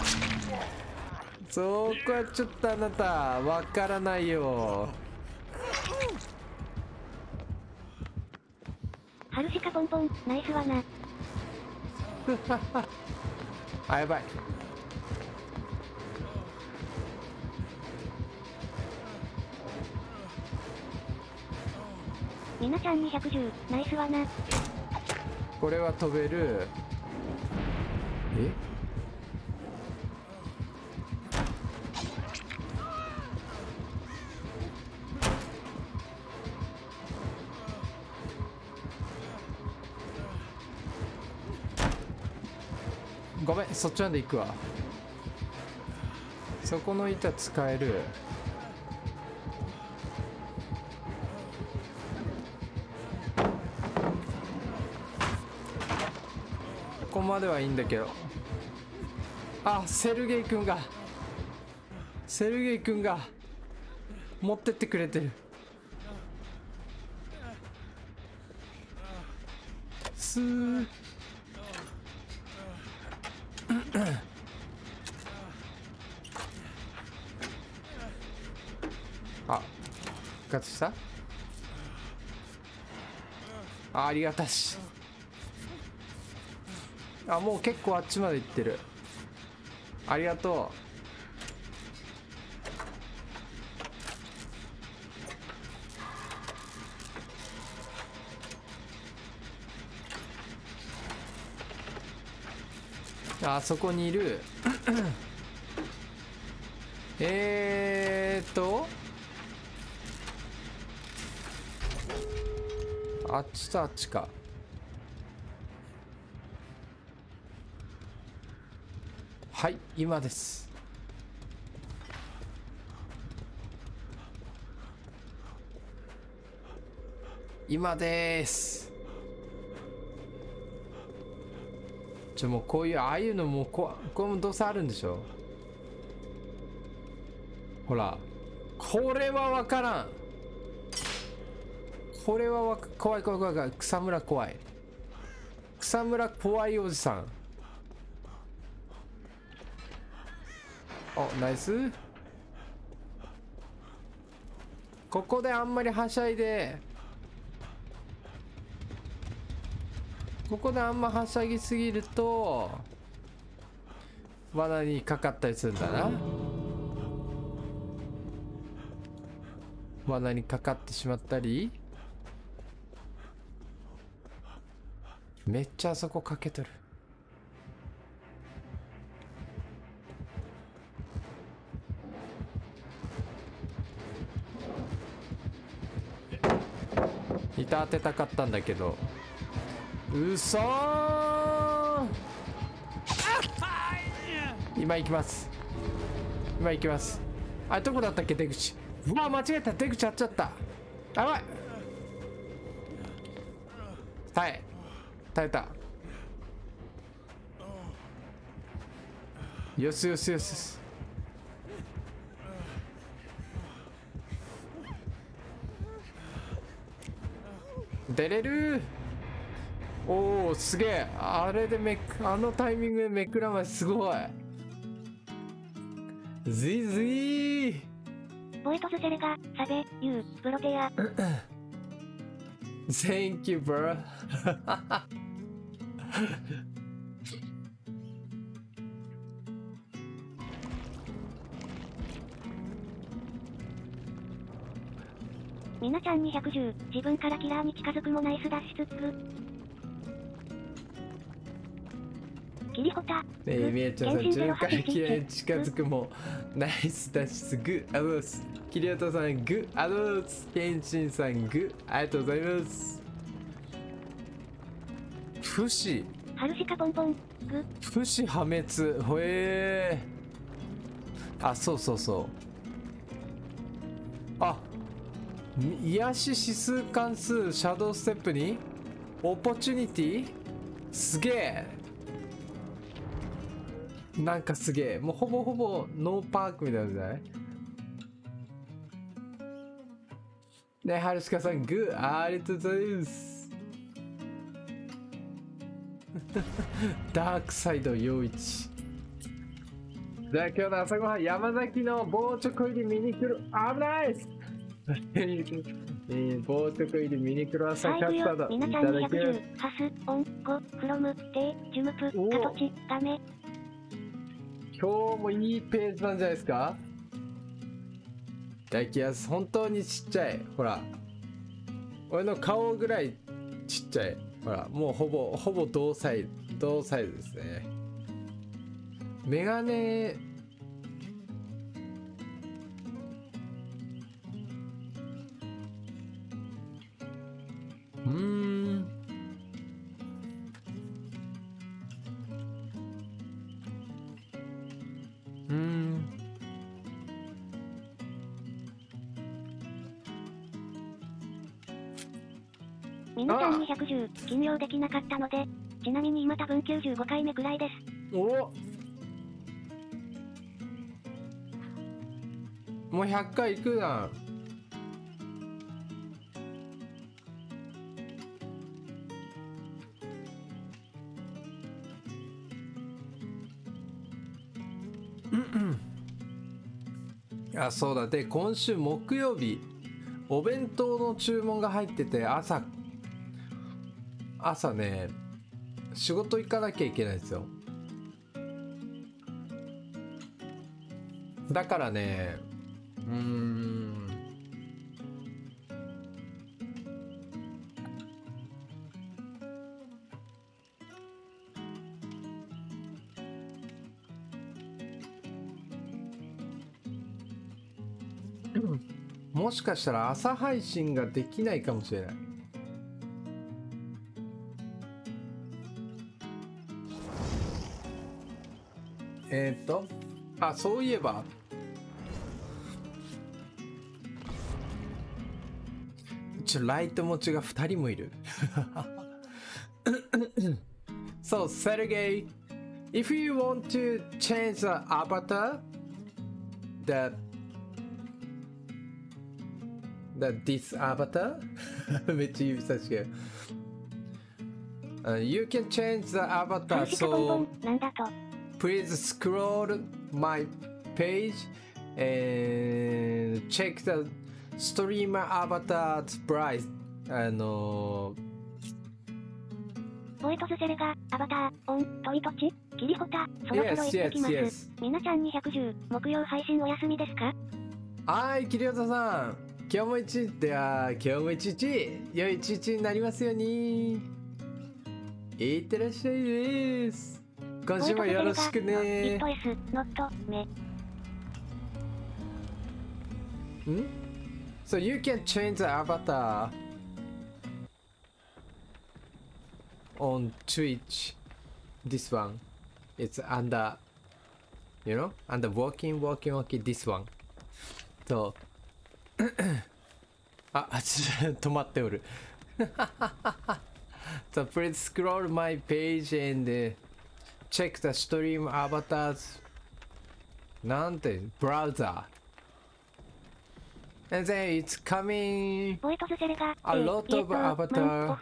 た、そこはちょっとあなたわからないよ。ハルシカポンポンナイスわなあ、やばい。みなちゃん210、ナイスわな。これは飛べる。え、ごめん、そっちまで行くわ。そこの板使える。ここまではいいんだけど。あ、セルゲイ君が、セルゲイ君が持ってってくれてる。スーあ、復活した。あ、ありがたし。あ、もう結構あっちまで行ってる。ありがとう。あそこにいるあっちとあっちか。はい、今です。今でーす。ちょ、もうこういうああいうのもこれもどうせあるんでしょ。ほら、これは分からん。これは怖い怖い怖い怖い。草むら怖い。草むら怖いおじさん。お、ナイス。ここであんまりはしゃいで、ここであんまはしゃぎすぎると罠にかかったりするんだな。罠にかかってしまったり。めっちゃあそこかけとる。板当てたかったんだけど。うそー。今行きます、今行きます。あれどこだったっけ、出口。うわ、間違えた、出口やっちゃった。やばい。はい、耐えた。よしよしよし。出れる。おお、すげえ。あれであのタイミングでめくらまし、すごい。ずいずい。ボイトズセレガサベユープロテア。Thank you, bro. みなちゃんに110、自分からキラーに近づくもナイス脱出っぷ。キリホタ。みやちゃんさん、自分からキラーに近づくもナイス脱出、グッアドース。キリホタさん、グッアドース。ケンチンさん、グッ、ありがとうございます。不死ハルシカポンポン、グッ、不死破滅。ほえー、あ、そうそうそう。あ、癒し指数関数、シャドウステップにオポチュニティ。すげえ、なんかすげえ。もうほぼほぼノーパークみたいなんじゃないね。はるしかさん、グー、ありがとうございます。ダークサイド陽一。じゃあ今日の朝ごはん、山崎の防直入りミニクロ。危ないっす。防直入りミニクロ朝キャスターだ。いただきます。パスオン5クロムテジュムプカトチダメ。今日もいいページなんじゃないですか。大輝安、本当にちっちゃい。ほら、俺の顔ぐらいちっちゃい。ほら、もうほぼ同サイズですね。メガネ、金曜できなかったので、ちなみに今多分95回目くらいです。おお、もう100回いくな。あ、そうだ。で、今週木曜日お弁当の注文が入ってて、朝ね、仕事行かなきゃいけないんですよ。だからね、もしかしたら朝配信ができないかもしれない。あ、そういえばライト持ちが2人もいる。So, Sergey, if you want to change the avatar, this avatar, you can change the avatar. So, please scroll my page and check the streamer avatar's price. ポエトズセレガ、アバター、オン、トイトチ、キリホタ、そろそろ行ってきます。皆さん210、木曜配信お休みですか？はい、キリホタさん。今日も一日、良い一日になりますように。いってらっしゃいです。今週もよろしくね。ん？ So you can change the avatar.On Twitch, this one, it's under, you know, under walking, this one. So, あ、止まっておる。So please scroll my page and check the stream avatars. なんて browser. And then it's coming a lot of avatar.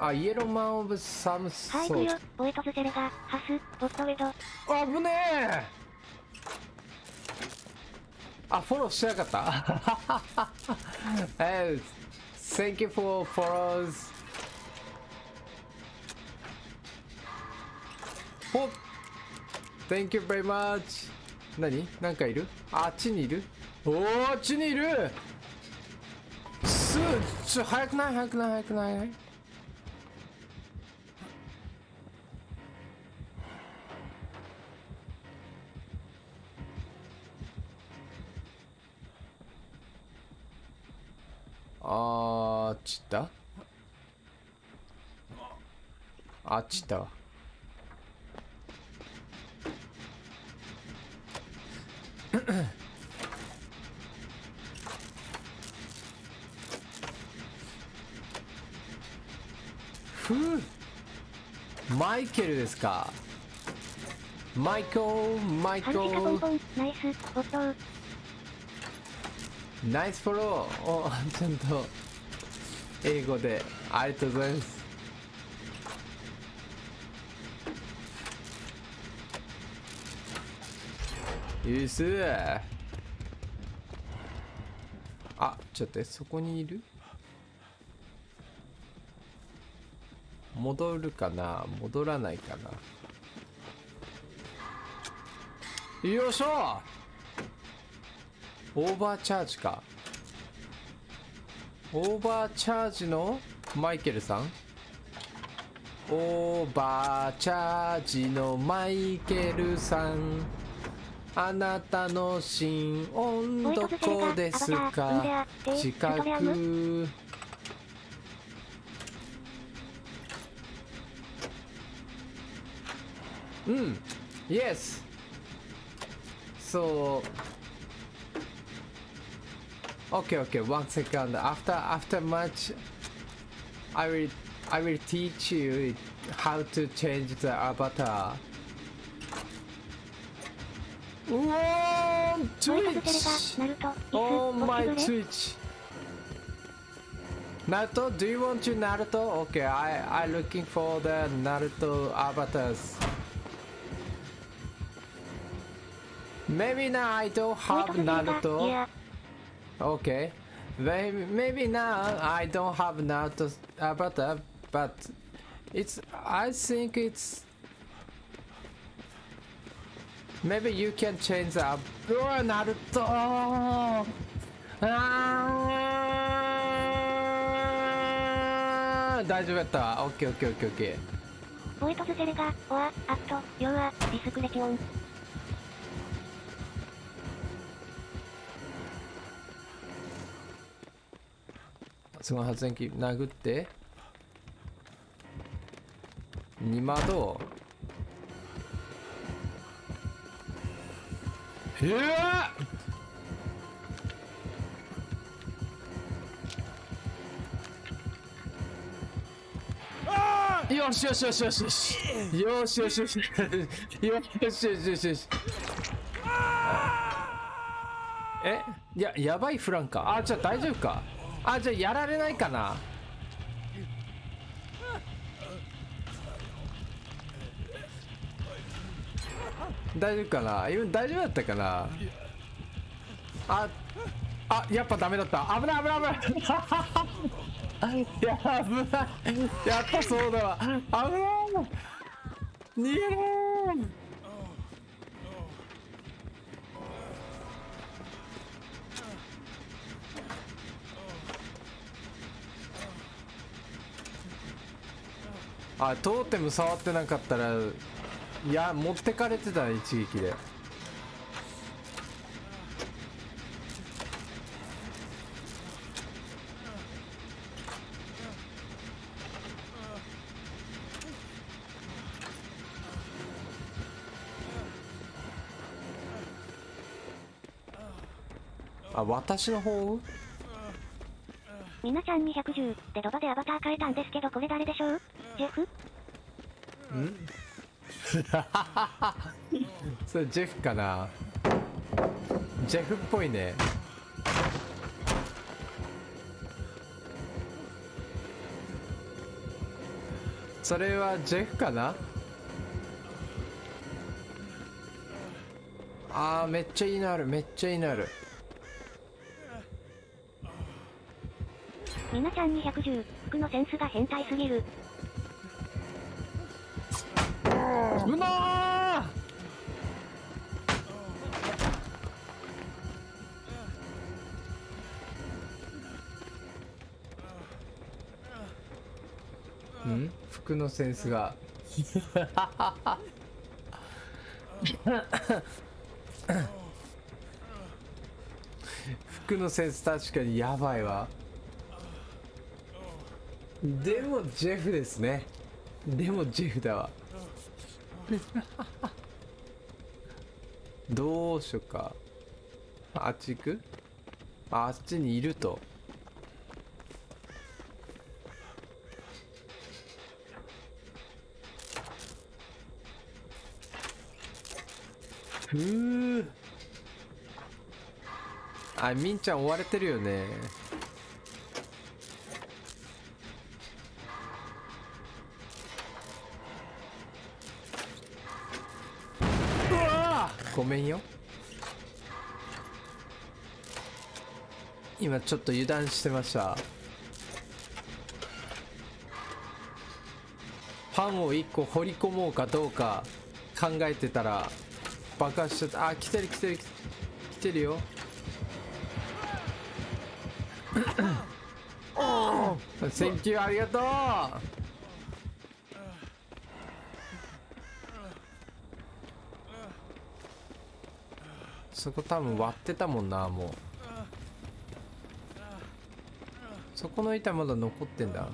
あ、イエローマンオブサムソー。はい、ボエトズセレガ、ハス、ボットウェド。あぶねえ。あ、フォローしてなかった。Thank you for follows. お、Thank you very much. 何？なんかいる？あっちにいる？おー、あっちにいる。す、ちょ、早くない。あっち行った。ふう、マイケルですか。マイコー。ナイスフォロー。お、ちゃんと英語でありがとうございます。ユース、あ、ちょっとそこにいる。戻るかな、戻らないかな。よいしょ。オーバーチャージか。オーバーチャージのマイケルさん。オーバーチャージのマイケルさん、あなたの心音どこですか？近く。うん、Yes。そう。Okay, one second. After match, I will teach you how to change the avatar. Whoa, Twitch! Oh my Twitch! Naruto, do you want to Naruto? Okay, I looking for the Naruto avatars. Maybe now I don't have Naruto.Okay, maybe now I don't have Naruto avatar, but I think it's maybe you can change the Naruto. Ah, 大丈夫だった。 Okay. ポエトズセレガ、オア、アット、ヨア、ディスクレキオン。その発電機殴って二窓。ええーよしよしよしよしよしよしよしよしよしよしよしえいややばいフランかあじゃあ大丈夫かあじゃあやられないかな大丈夫かな今大丈夫だったかなああやっぱダメだった危ない危ない危ないやばいやっぱそうだわ危ない逃げろーあトーテム触ってなかったらいや持ってかれてた一撃で。あ、私の方みなちゃん210でドバでアバター変えたんですけどこれ誰でしょうジェフんそれジェフかなジェフっぽいねそれはジェフかなあーめっちゃいいのあるめっちゃいいのあるみなちゃん210服のセンスが変態すぎるうなーん服のセンスが服のセンス確かにやばいわでもジェフですねでもジェフだわどうしようかあっち行くあっちにいるとふうあみんちゃん追われてるよねごめんよ今ちょっと油断してましたパンを1個掘り込もうかどうか考えてたら爆発しちゃったあ来てる来てる来てるよセンキューありがとうそこ多分割ってたもんなもうそこの板まだ残ってんだ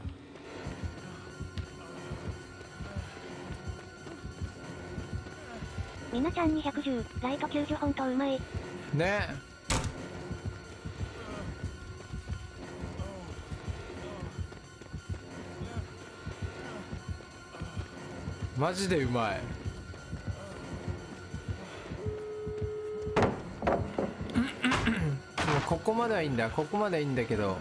みなちゃん210ライト救助本当うまいねマジでうまいここまではいいんだここまではいいんだけど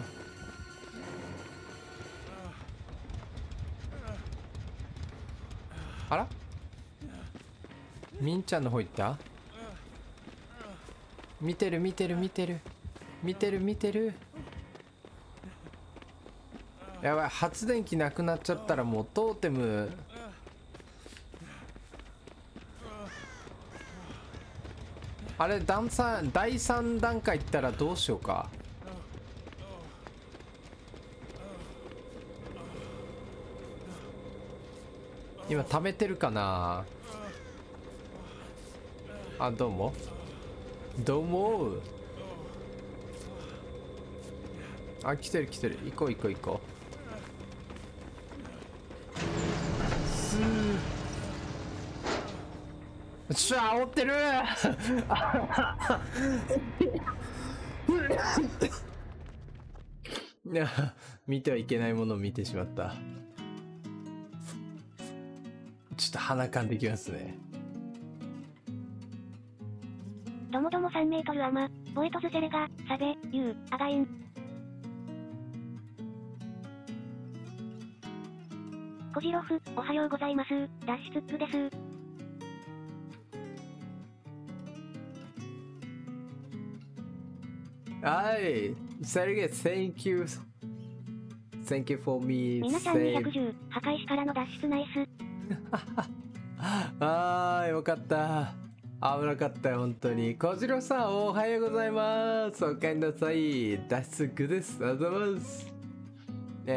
あらみんちゃんの方行った見てる見てる見てる見てる見てるやばい発電機なくなっちゃったらもうトーテムあれ第3段階いったらどうしようか今貯めてるかな。あ、どうもどうも。あ、来てる来てる。行こう行こう行こう。すーしゃあ煽ってる見てはいけないものを見てしまった。ちょっと鼻かんできますね。どもども3メートル余、ボエトズセレガ、サベ、ユウ、アガイン。コジロフ、おはようございます。脱出っぷです。はい、セルゲ、Thank you. Thank you for me. みなちゃん210、破壊からの脱出ナイス。あー、よかった。危なかったよ、本当に。小次郎さん、おはようございます。お帰りなさい。脱出グです。ありがとうございます。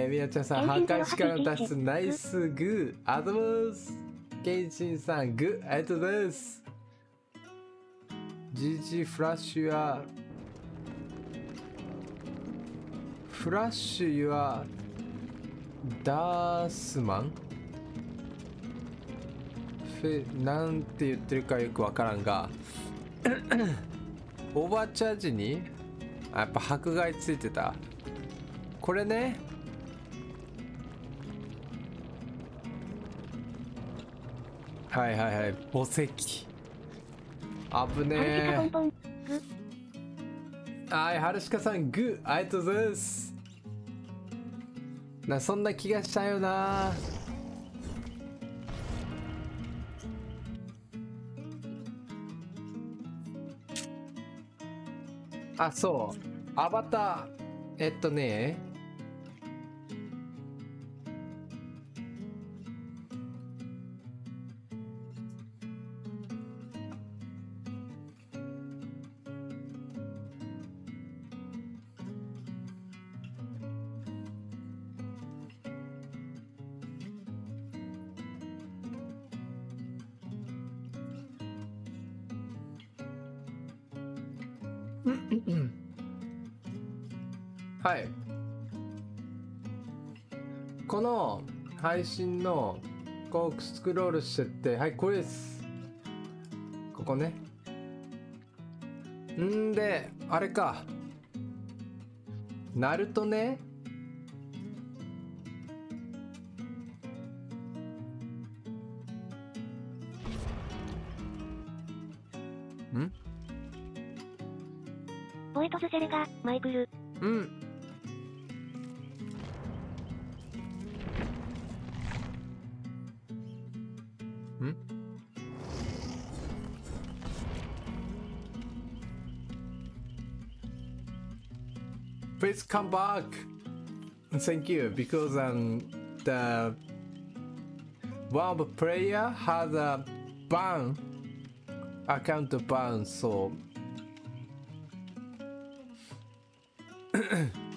みなちゃんさん、破壊しからの脱出ナイスグー。ありがとうございます。ケンシンさん、グー。ありがとうございます。GG フラッシュは、フラッシュは、ダースマンなんて言ってるかよくわからんがオーバーチャージにやっぱ迫害ついてた。これね、はいはいはい、墓石危ねえ。はい、はるしかさんグー、ありがとうございます。そんな気がしたよな。あ、そう、アバター、はい。この配信のこうスクロールしてって、はい、これです。ここね。んで、あれか。ナルトね。ん？ボエトズセレガ、マイクル。うん。ん？Please come back. Thank you. Because the one player has a ban, account ban,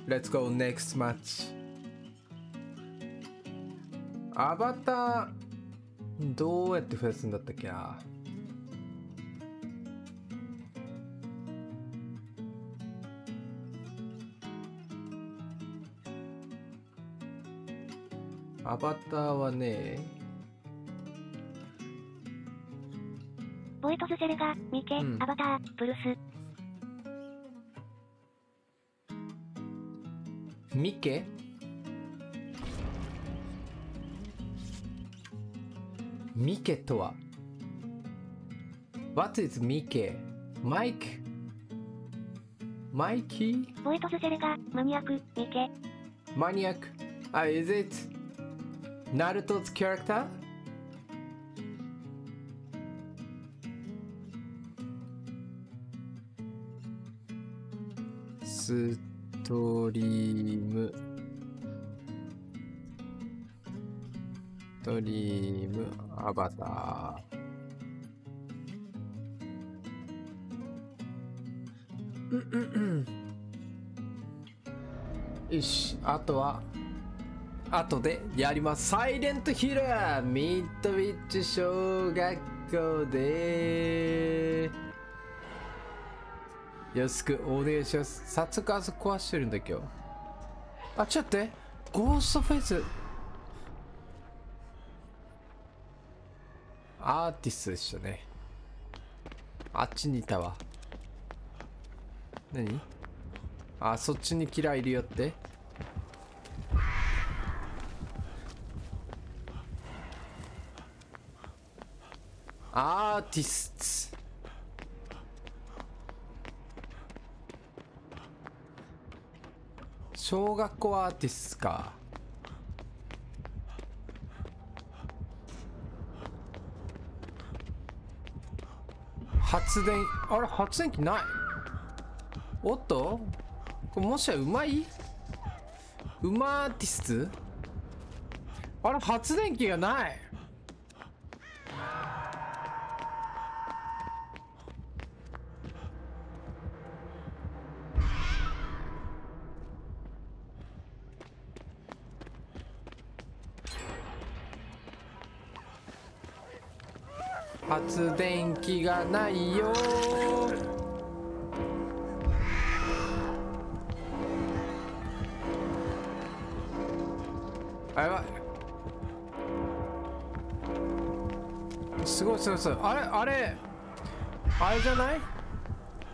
so.Let's go next match. アバターどうやって増やすんだったっけな。アバターはね、ボエトズセレガミケ、アバタープルスミケ？ミケとは What is ミケ？マイク？マイキー？ボエトズセレガマニアックミケマニアック。あ、is it Naruto's character？ すストリーム、ストリーム、アバター。よし、あとは後でやります。サイレントヒルミッドウィッチ小学校でよろしくお願いします。早速あそこ壊してるんだけど。あ、ちょっと待って。ゴーストフェイス。アーティストでしたね。あっちにいたわ。何？あ、そっちにキラーいるよって。アーティスト。小学校アーティストか。発電、あれ発電機ない。おっと、これもしやうまい？うまアーティスト？あれ発電機がない。発電機がないよ。あ、やばい。すごいすごいすごい。あれあれあれじゃない？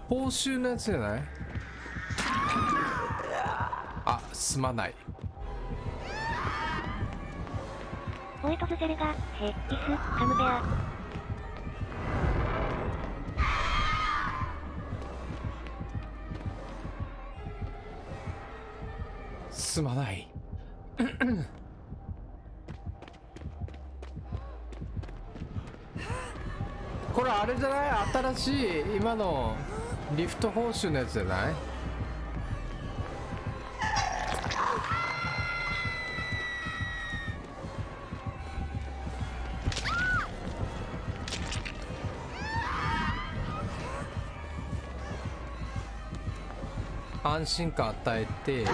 報酬のやつじゃない？あ、すまない。ホエトズゼルがヘッキスカムベア。すまないこれあれじゃない？新しい今のリフト報酬のやつじゃない？安心感与えて、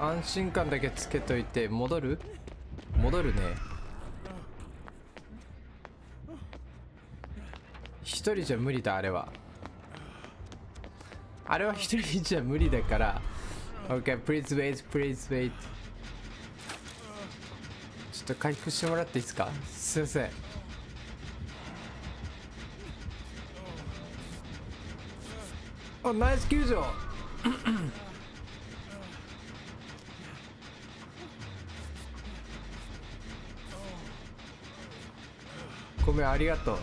安心感だけつけといて戻る？戻るね。一人じゃ無理だ。あれはあれは一人じゃ無理だから。 OK please wait please wait。 ちょっと回復してもらっていいですか？すいません。お、ナイス救助ごめん、ありがとう。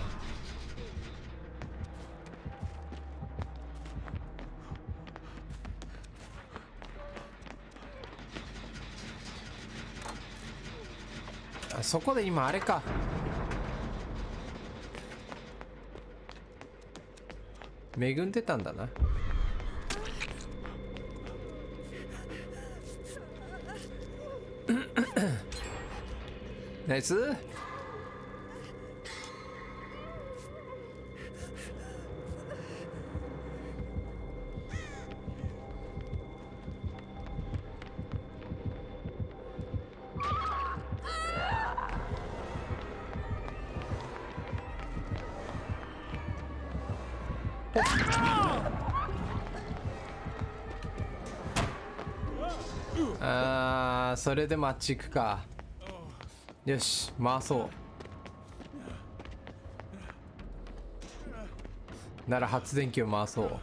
あそこで今あれか。恵んでたんだな。ナイス。あー、それでマッチ行くか。よし、回そう。なら発電機を回そう。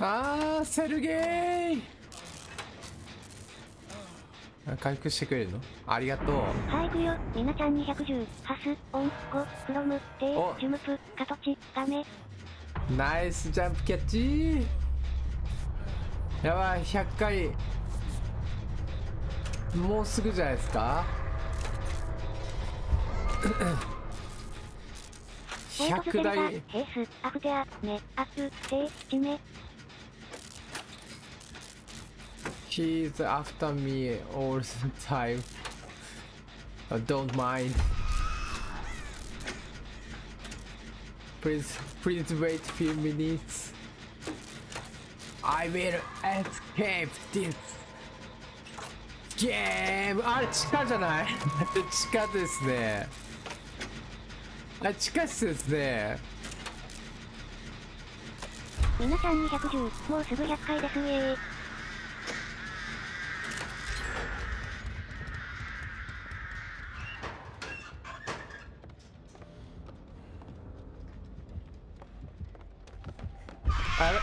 あー、セルゲー。回復してくれるの？ありがとう。はい、行くよ。みなちゃん210、ハス、オン、5、クロム、テイ、ジュムプ、カトチ、ガメ。ナイスジャンプキャッチー。やばい、100回。もうすぐじゃないですか。100台。He's after me all the time. Don't mind. Please wait few minutes. I will escape this game。 あれ地下じゃない？地下ですね。あれ地下室ですね。皆さん210、もうすぐ100回です。あれ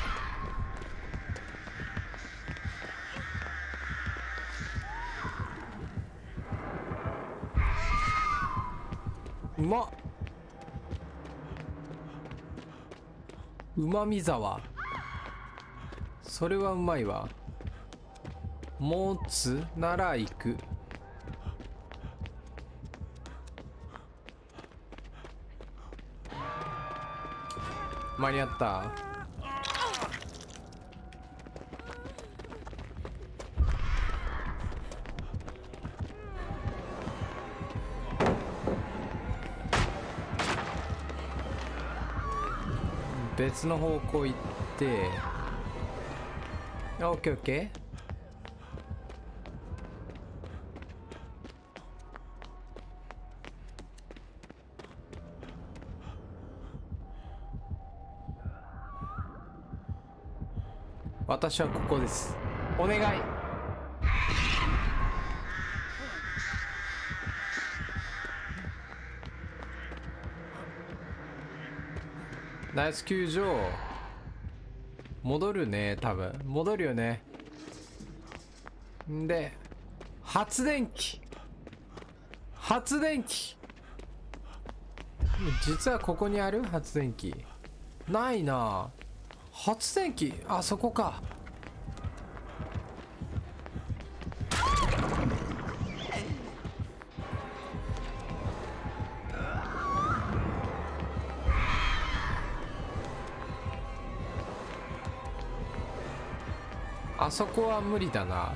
うまっ、うまみ沢、それはうまいわ。もつなら行く。間に合った。別の方向行って、あ、オッケーオッケー。私はここです。お願い。ナイス球場。戻るね、多分戻るよね。んで発電機、発電機、実はここにある発電機ないな。発電機、あそこか。あそこは無理だな。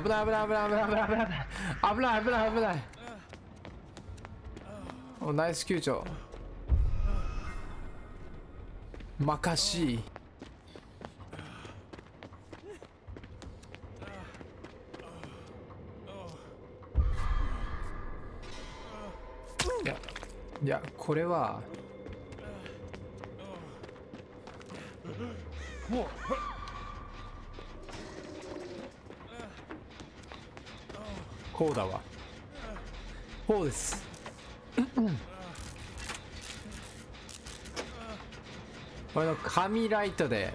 危ない危ない危ない危ない危ない危ない危ない危ない危ない。ナイス球場。まかしい。いやこれはもう。こうだわ。こうです。これの紙ライトで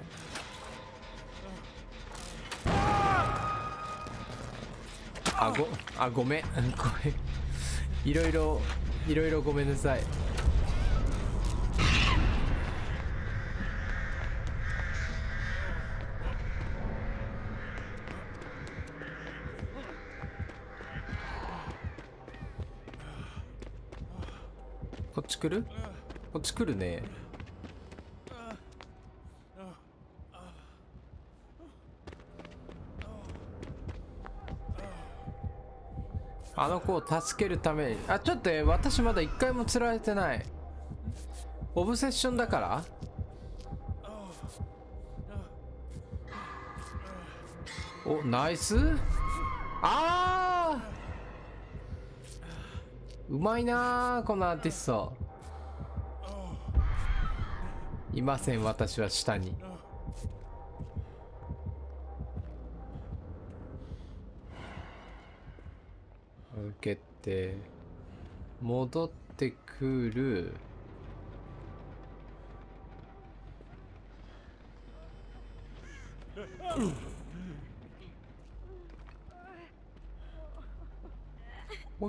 ごめんいろいろごめんなさい。こっち来る？こっち来るね。あの子を助けるために、あ、ちょっと私まだ一回も釣られてない。オブセッションだから。お、ナイス。ああ。うまいなー、このアーティスト。いません、私は下に。受けて戻ってくる。お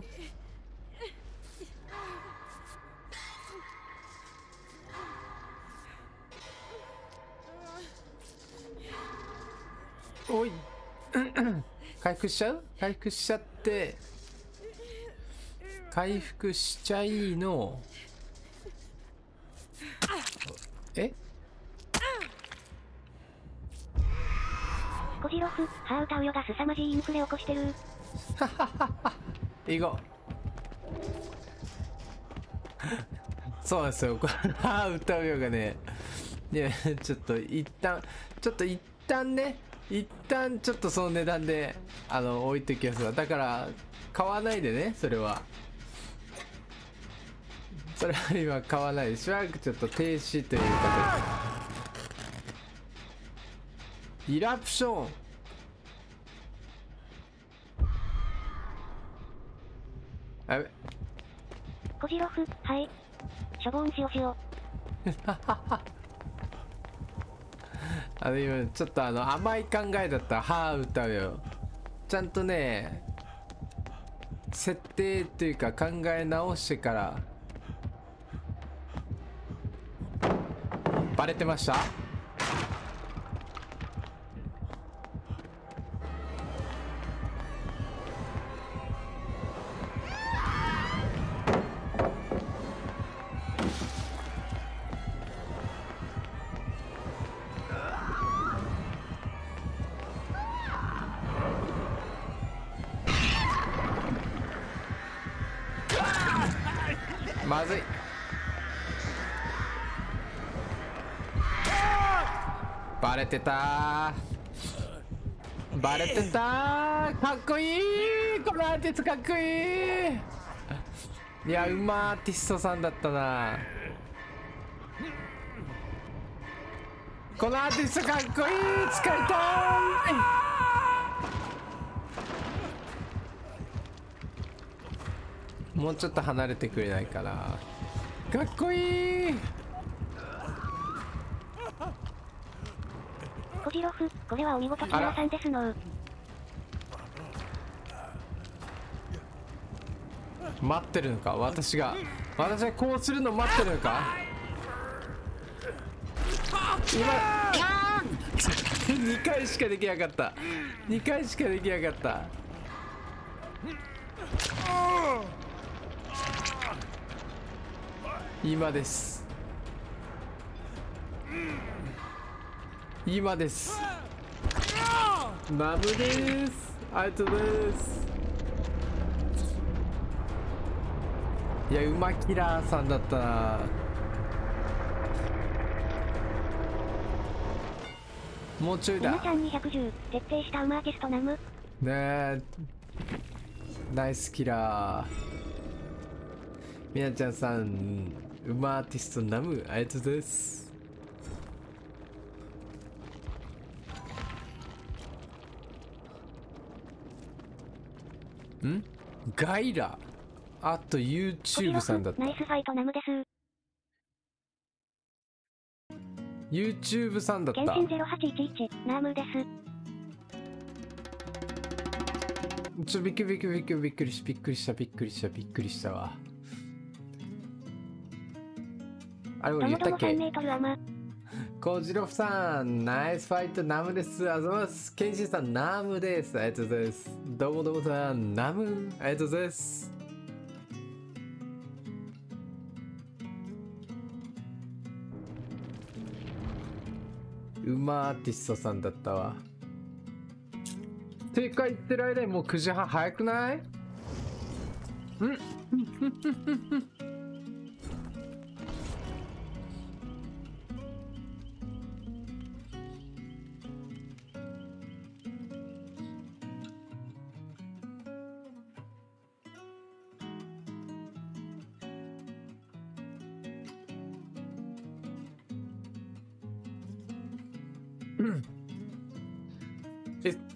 おい回復しちゃう？回復しちゃって。回復しちゃいいの。え？コジロフ、ハーウタウヨがすさまじいインフレ起こしてる。はははは。行こう。そうなんですよ。ハーウタウヨがね。で、一旦ちょっとその値段で置いてきますわ。だから買わないでね。それは今買わないでしばらくちょっと停止ということで。イラプションあれコジロフ、はい、処分しようしよう。今ちょっと甘い考えだったら歯歌うよ。ちゃんとね、設定っていうか考え直してから。バレてました？まずい。バレてたー、バレてたー。かっこいい、このアーティストかっこいい。いや、うまアーティストさんだったな。このアーティストかっこいい、使いたーい。もうちょっと離れてくれないかな。かっこいい。コジロフ、これはお見事、木村さんですの。待ってるのか、私がこうするの待ってるのか。今2回しかできなかった。2回しかできなかった。今です、今です。マムです。ありがとうございます。いや、馬キラーさんだったな。もうちょいだ。馬ちゃん210、徹底した馬アーティストナムねえ。ナイスキラー。みなちゃんさん、ウマアーティストナム、ありがとうございます。んガイラあと YouTube さんだった。ナイスファイトナムです。 YouTube さんだった。検診0811ナムです。ちょびっくりしたわ。あれも言ったっけ。コジロフさん、ナイスファイトナムです。ありがとうございます。ケンシンさん、ナムです。ありがとうございます。どうもどうもさん、ナム、ありがとうございます。うまアーティストさんだったわ。正解言ってる間にもう9時半早くない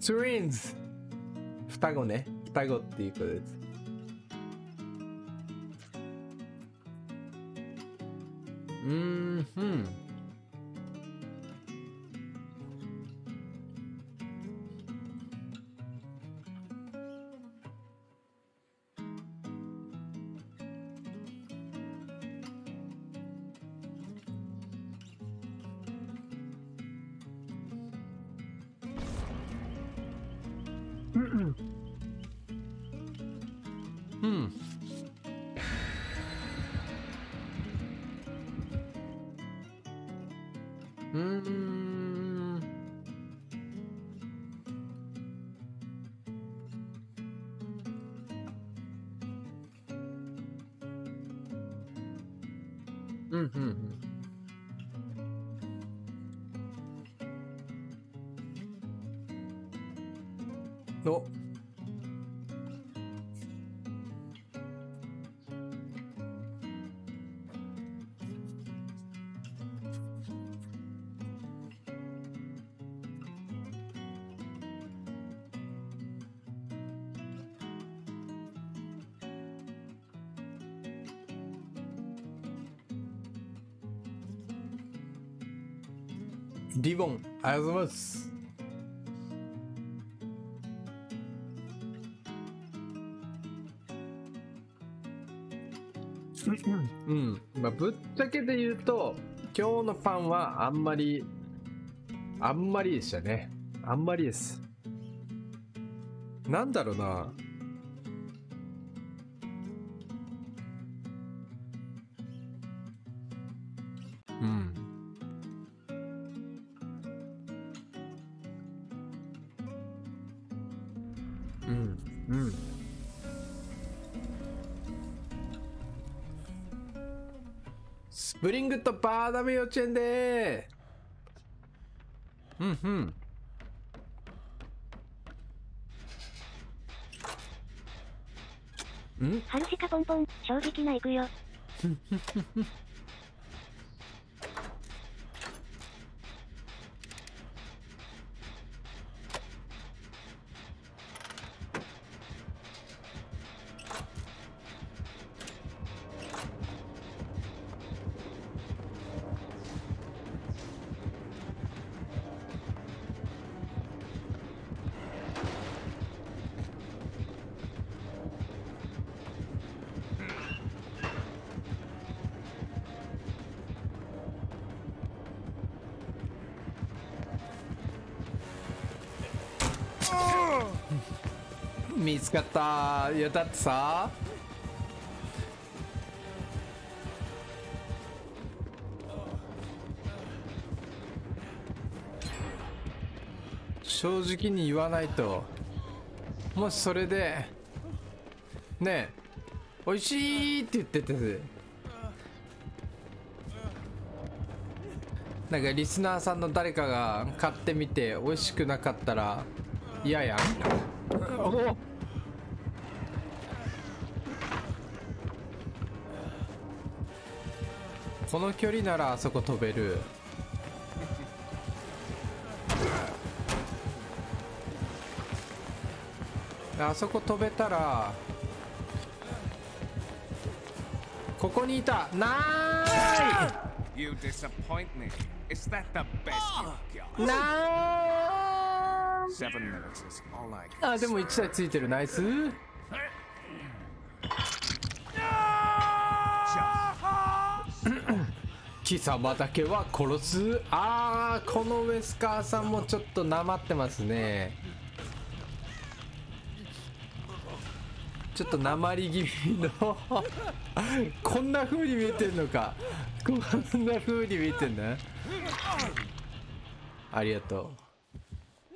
？Twins 双子ね、双子っていうことです。リボン、ありがとうございます。うん、まあ、ぶっちゃけで言うと、今日のパンはあんまりでしたね。あんまりです。なんだろうな。バーダメ幼稚園でーうんうんんハルシカポンポン正直な行くよ見つかったー。いやだってさ正直に言わないと、もしそれでねえおいしいって言ってて、なんかリスナーさんの誰かが買ってみておいしくなかったら嫌やん。おこの距離ならあそこ飛べる。あそこ飛べたらここにいた。なーいなー、あでも1台ついてる。ナイス。貴様だけは殺す。あー、このウェスカーさんもちょっとなまってますね。ちょっとなまり気味のこんな風に見えてんのか。こんな風に見えてんだ。ありがとう。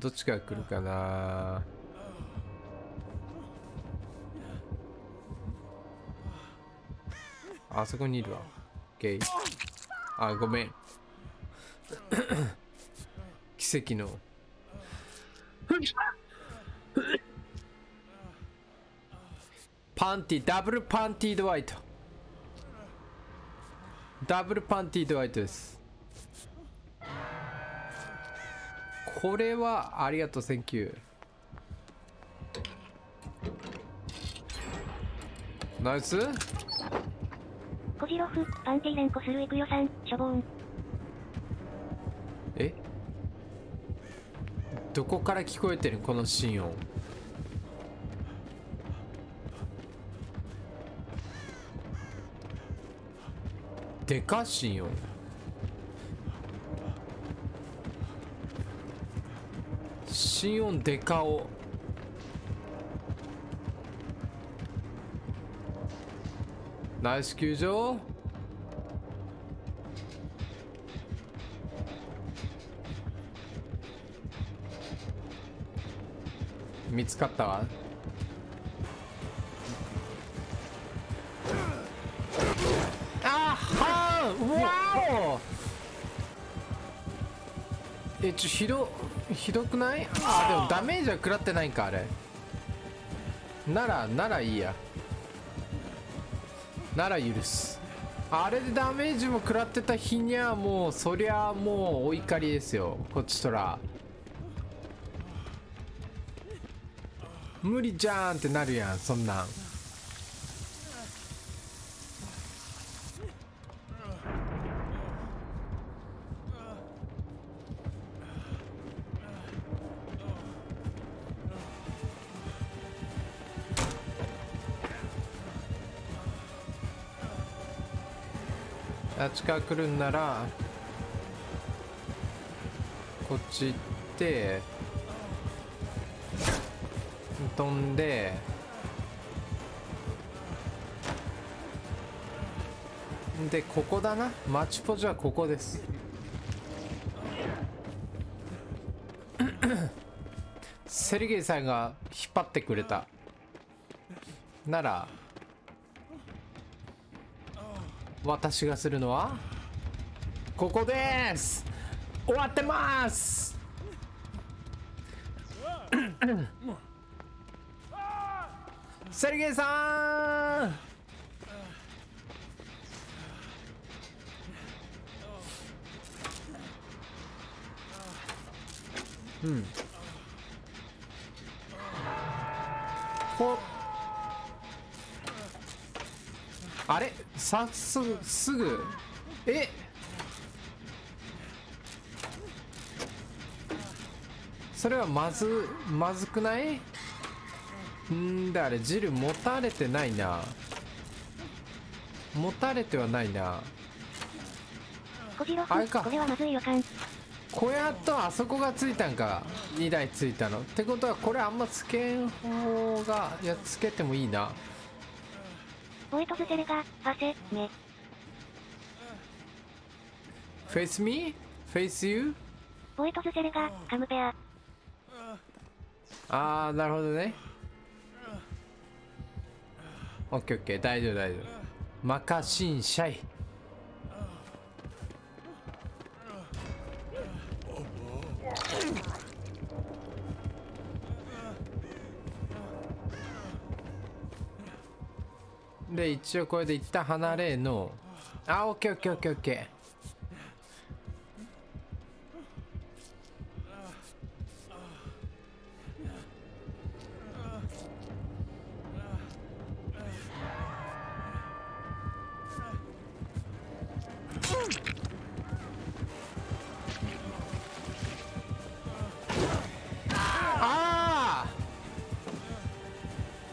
どっちから来るかな。あそこにいるわ。あ、ごめん奇跡のパンティ、ダブルパンティードワイト、ダブルパンティードワイトです。これはありがとう、センキュー。ナイス。コジロフ、パンティ連呼するイクヨさん、しょぼん。え？どこから聞こえてるこの心音。でか心音。心音でかお。ナイス球場。見つかったわ。あはー、わお。え、ちょ、ひどくない？あ、でもダメージは食らってないか、あれ。ならいいや。なら許す。あれでダメージも食らってた日にゃ、もう、そりゃもうお怒りですよ、こっちとら。無理じゃーんってなるやん、そんなん。あっちから来るんならこっち行って飛んで、でここだな、マチュポジはここです。セルゲイさんが引っ張ってくれたなら、私がするのはここでーす。終わってまーす。セルゲイさん、うん、ほっ、あれ、さっすぐ、え、それはまずくない？んで、あれジル持たれてないな、持たれてはないな、あれか、小屋とあそこがついたんか、2台ついたのってことは、これあんまつけん方が、いやつけてもいいな。ボイトズセルが汗ね。フェイスミー？フェイスユー？ボイトズセルがカムペア。ああ、なるほどね。オッケーオッケー、大丈夫大丈夫。マカシンシャイ。で、一応これで一旦離れの。あ、オッケーオッケーオッケーオッケー。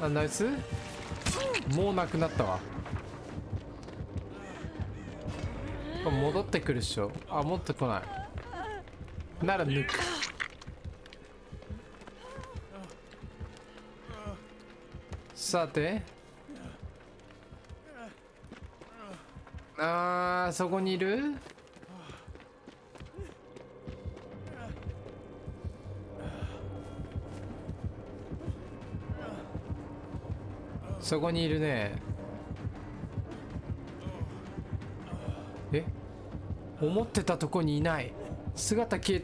ナイス、もうなくなったわ。戻ってくるっしょ。あ、持ってこないなら抜く。さて、あー、そこにいる。そこにいるね。え、思ってたとこにいない。姿消え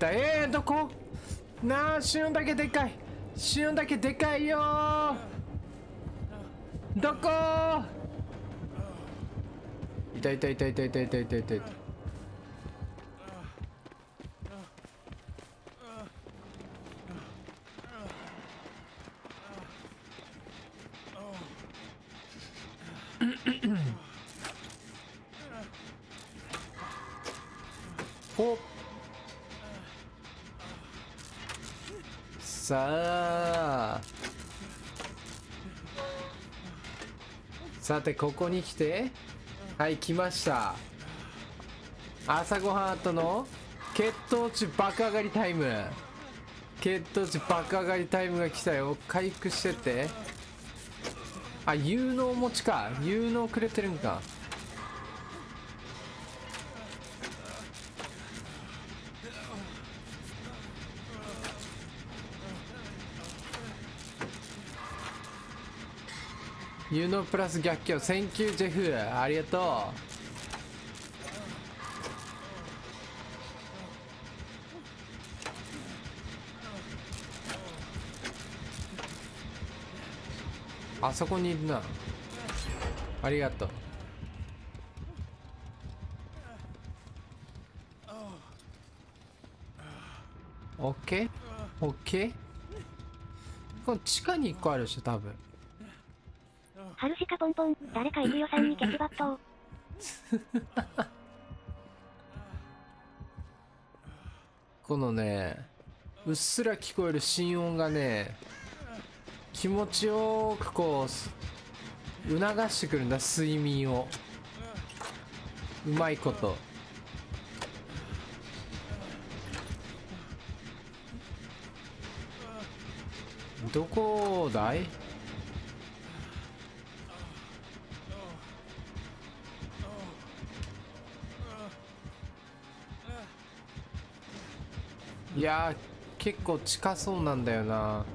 た。どこなあ。シオンだけでかい。シオンだけでかいよー。どこー。いたいたいたいたいたいたいたいたいた。さて、ここに来て、はい、来ました。朝ごはん後の血糖値爆上がりタイム。血糖値爆上がりタイムが来たよ。回復してって。あ、有能持ちか。有能くれてるんか。ユノプラス逆境、センキュージェフ、ありがとう。あそこにいるな。ありがとう。オッケーオッケー。この地下に1個あるでしょ多分。ハルシカポンポン、誰かいるよさんにケチバット。このね、うっすら聞こえる心音がね、気持ちよくこう促してくるんだ、睡眠を。うまいこと。どこだい。いやー結構近そうなんだよな。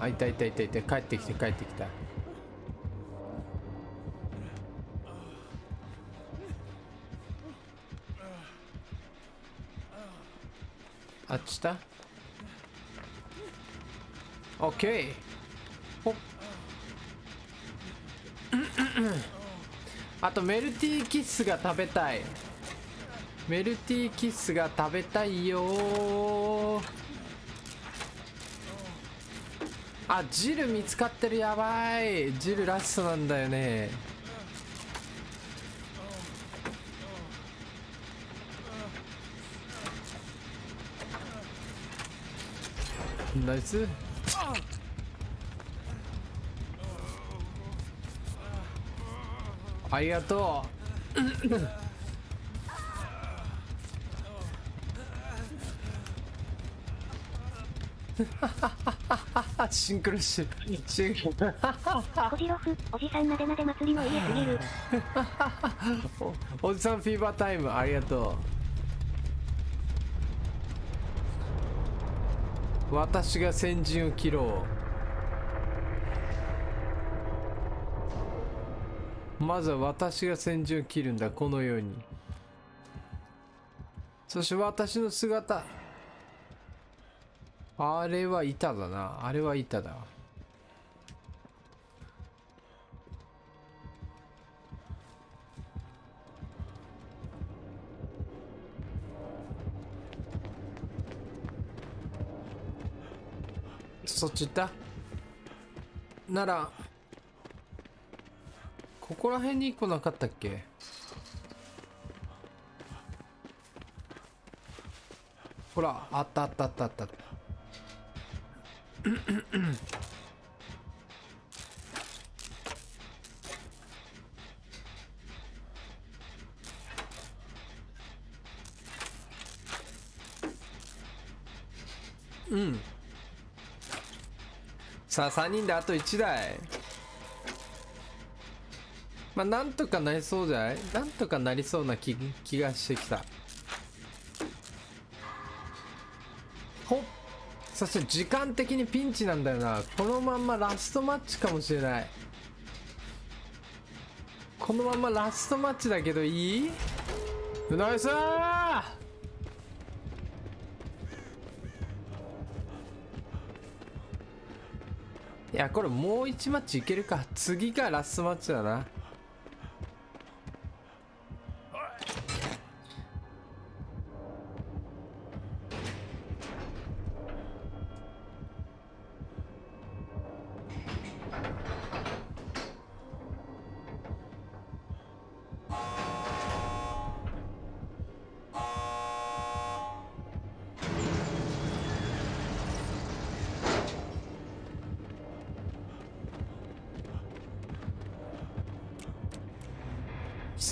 あ、いたいたいたいた、帰ってきて帰ってきた。あっちだ。オッケー。ほっ。あとメルティーキッスが食べたい。メルティーキッスが食べたいよー。あ、ジル見つかってる、やばい。ジルラストなんだよね。ナイス。ありがとう。シンクロしてる。コジロフ、おじさんなでなで祭りの家すぎる。おじさんフィーバータイム、ありがとう。私が先陣を切ろう。まずは私が先陣を切るんだ、このように。そして私の姿。あれは板だな。あれは板だ。そっち行ったなら、ここら辺に1個なかったっけ。ほら、あったあったあったあった。うん。さあ3人であと1台。まあなんとかなりそうじゃない？なんとかなりそうな気がしてきた。そして時間的にピンチなんだよな。このまんまラストマッチかもしれない。このまんまラストマッチだけどいい？ナイスー！いや、これもう1マッチいけるか。次がラストマッチだな。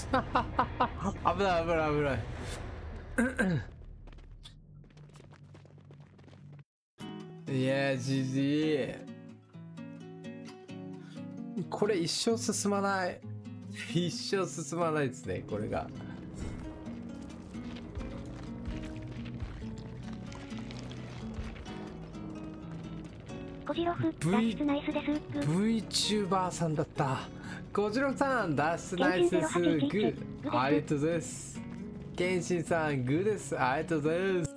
危ない危ない危ない。いやじじい、これ一生進まない。一生進まないですね、これが。小次郎ふ脱出ナイスですグ VTuber さんだった。小次郎さん脱出ナイスですグー、ありがとうございます。謙信さんグーです、ありがとうございます。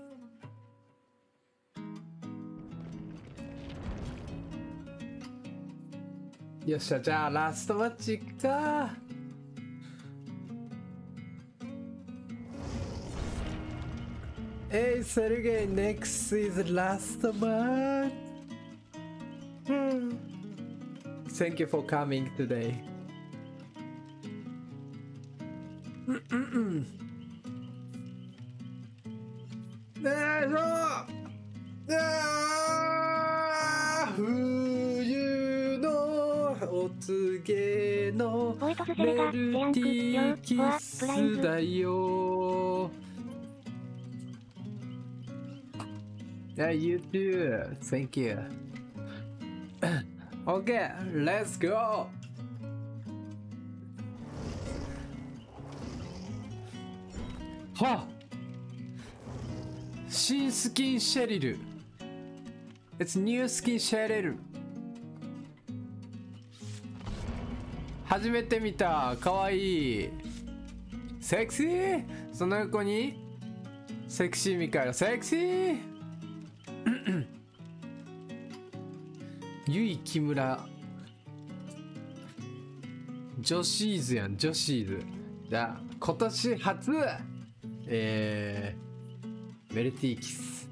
よっしゃ、じゃあラストマッチいくか。Hey Sergey, next is last match. Thank you for coming today. Yeah, you too. Thank you. Okay, let's go. Ha! New skin Cheryl. It's new skin Cheryl. 初めて見た。可愛い。セクシー。その横にセクシーミカエル。セクシー。ゆい木村女子ーズやん、女子ーズ。じゃあ今年初メルティーキス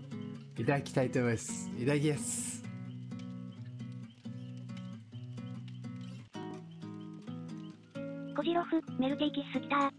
いただきたいと思います。いただきます。コジロフメルティーキスきた。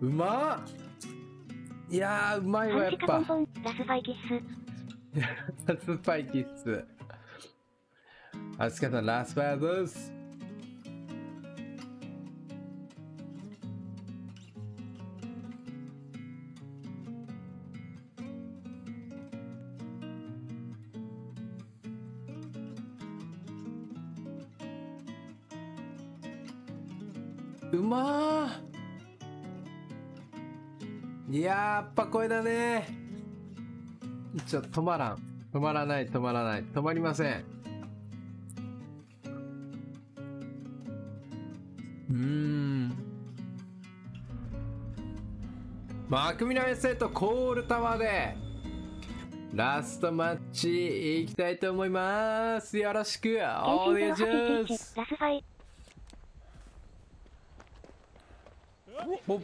うまっ。いやーうまいわやっぱ。ラスパイキッス。ラスパイキッス。あつかさんラスパイアドス。うまー。いやーやっぱこれだね。ちょっと止まらん、止まらない、止まらない、止まりません。マクミラメッセとコールタワーでラストマッチいきたいと思います。よろしくお願いします。おっ、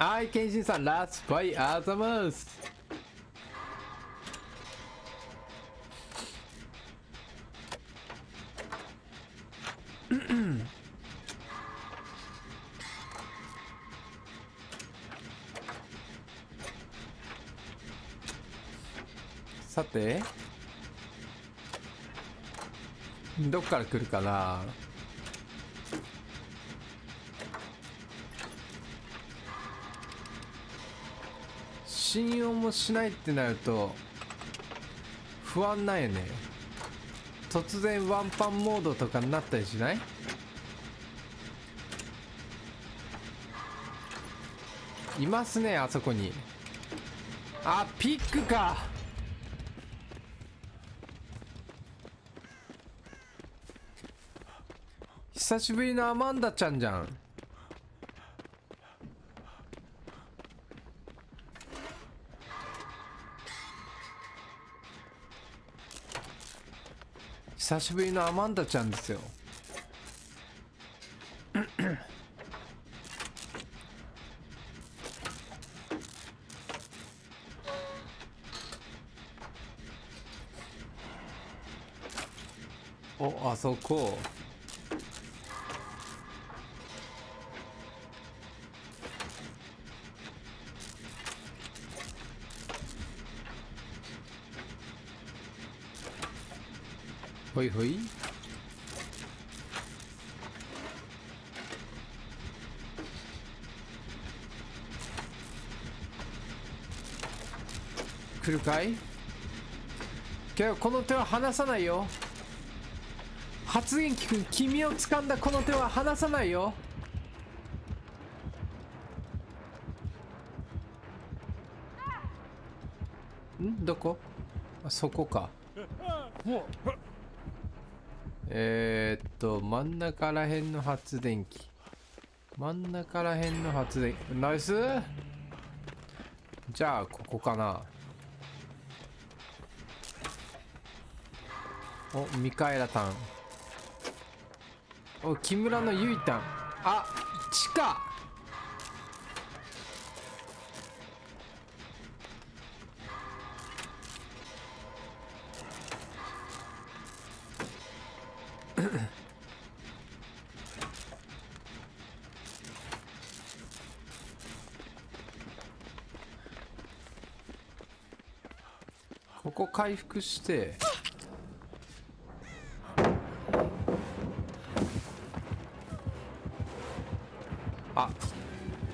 はい、ケンシンさんラスパイアザマス。さてどっから来るかな。信用もしないってなると不安なんよね。突然ワンパンモードとかになったりしない？いますね、あそこに。あ、ピックか。久しぶりのアマンダちゃんじゃん。久しぶりのアマンダちゃんですよ。お、あそこ。ほいほい。来るかい？けどこの手は離さないよ。発言機君、君を掴んだこの手は離さないよ。ん？どこ？あ、そこか。真ん中らへんの発電機。真ん中らへんの発電機。ナイス！じゃあ、ここかな。お、ミカエラタン。お、木村のユイタン。あ、地下！ここ回復してあ、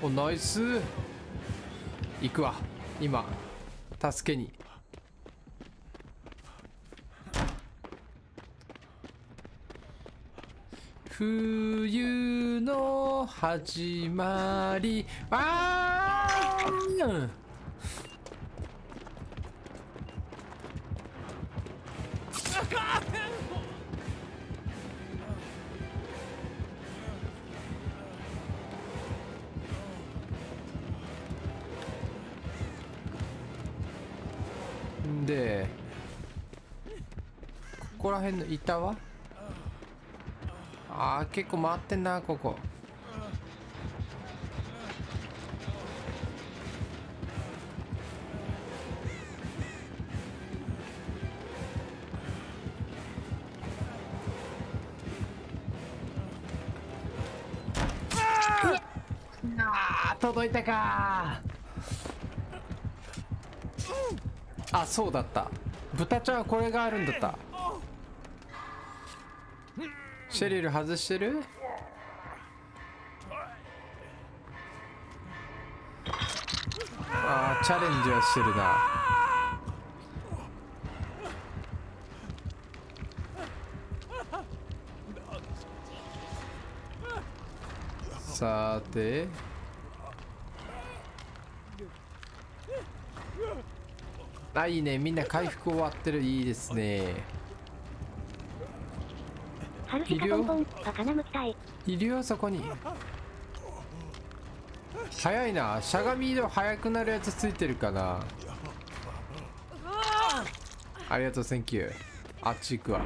お、ナイス。行くわ、今助けに。冬の始まり。あー、でここら辺の板は、ああ結構回ってんなここ。あー、届いたかー。あ、そうだった。豚ちゃんはこれがあるんだった。シェリル外してる。あー、チャレンジはしてるな。さーて、あ、いいね、みんな回復終わってる。いいですね。いるよ、いるよ、そこに。早いな、しゃがみ移動早くなるやつついてるかな。ありがとう、センキュー。あっち行くわ。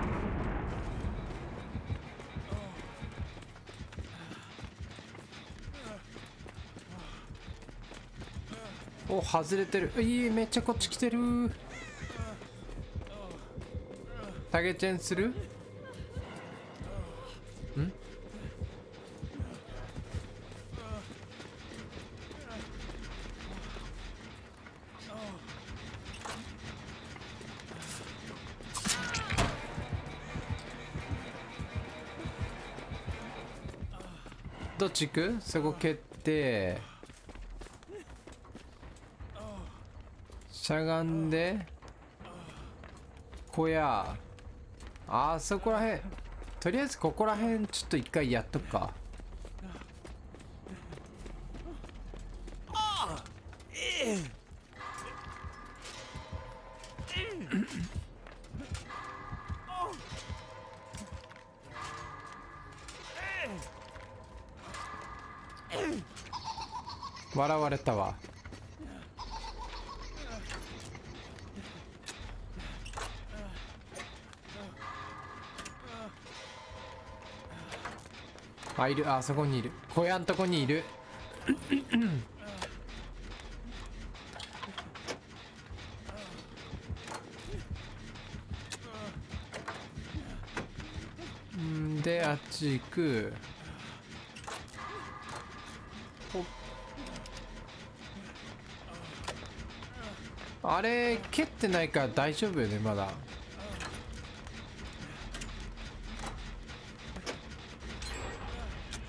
お、外れてる。いい、めっちゃこっち来てる。タゲチェンする？ん？どっち行く？そこ蹴って。しゃがんで、こや、あそこらへん、とりあえずここらへんちょっと一回やっとくか。笑われたわ。あ、いる、あそこにいる。小屋のとこにいる。んで、あっち行く。あれ蹴ってないから大丈夫よね、まだ。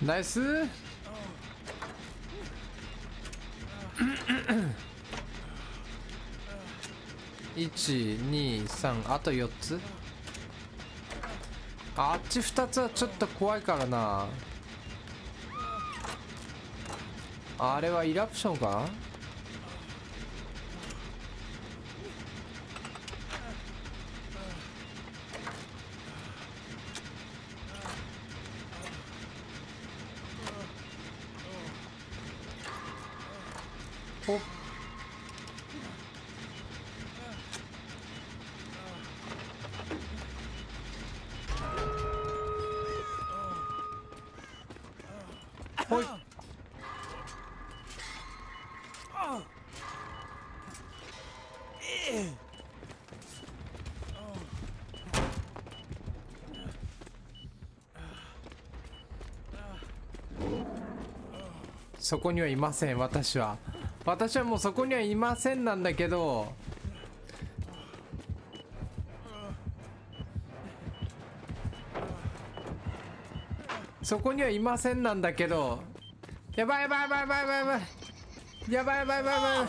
ナイス。123あと4つ。あっち2つはちょっと怖いからな。あれはイラプションか。おっほい。そこにはいません。私はもうそこにはいませんなんだけど、そこにはいませんなんだけど、やばいやばいやばいやばいやばいやばいやばいやばいやばい。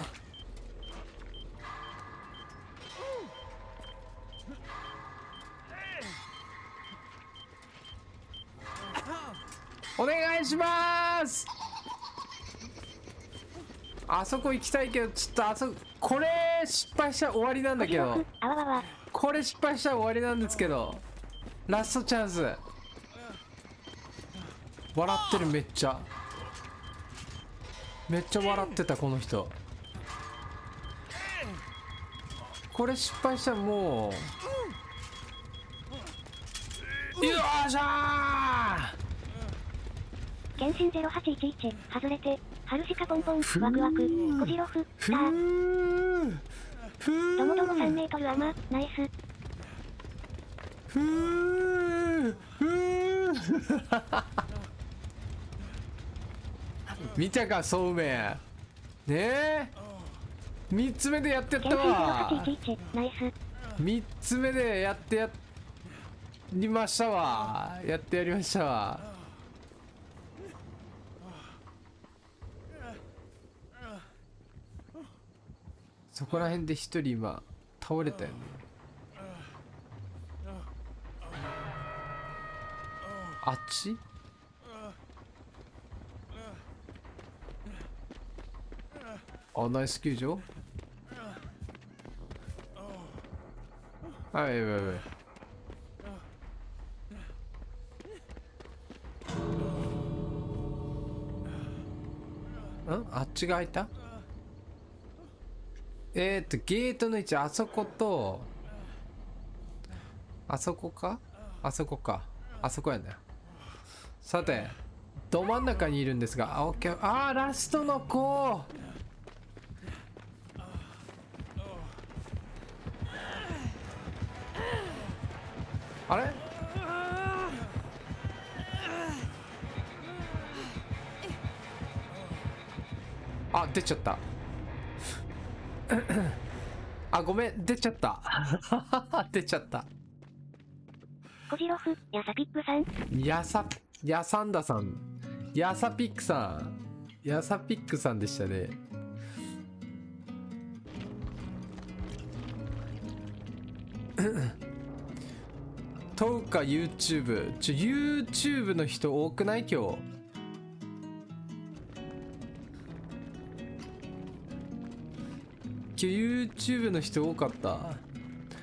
お願いします。あそこ行きたいけど、ちょっとあそこ、これ失敗したら終わりなんだけど、これ失敗したら終わりなんですけど、ラストチャンス。笑ってる。めっちゃ笑ってたこの人。これ失敗したらもう、よっしゃー。原神0811外れてハルシカポンポンワクワクコジロフスターともとも3メートル甘ナイス。ふーふー見たかそうめんねえ。3つ目でやってやったわ。3つ目でやってやりましたわ。そこら辺で一人今倒れたよね。あっち？あ、ナイス救助。はい、はい。ん？あっちが開いた？ゲートの位置、あそこと、あそこか？あそこか。あそこやね。さて、ど真ん中にいるんですが、あ、オッケー。あー、ラストの子！あれ？あ、出ちゃった。あ、ごめん、出ちゃった。出ちゃった。コジロフ、ヤサピックさん。ヤサピックさんでしたね。とうか YouTube。YouTube の人多くない今日。YouTube の人多かった。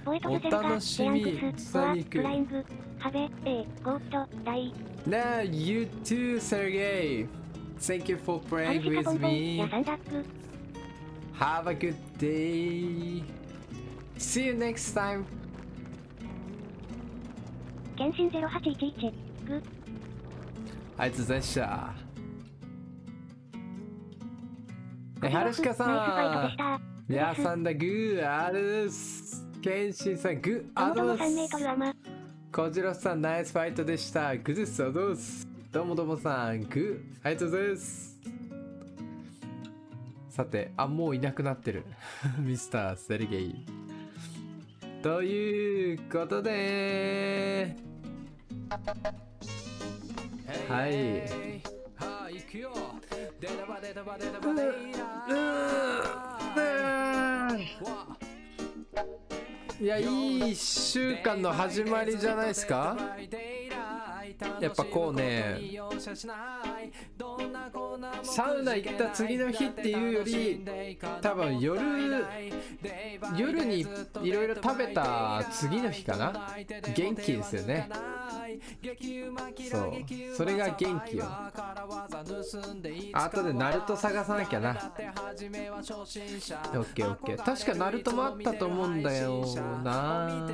お楽しみサニックねえ。 You too Sergey Thank you for playing with me Have a good day See you next time。 原神0811ありがとうございました。はるしかさん皆さんだグーアルスケンシンさんグーアドスコジロさんナイスファイトでした。グズスアドスどうもどうもさんグーありがとうございます。さて、あ、もういなくなってるミスターセルゲイということではいはい、行くよ。デラバデラバデラバデイ。いや、いい1週間の始まりじゃないですか。やっぱこうね、サウナ行った次の日っていうより、多分夜にいろいろ食べた次の日かな。元気ですよね。そう、それが元気よ。あとでナルト探さなきゃな。 OKOK。 確かナルトもあったと思うんだよな。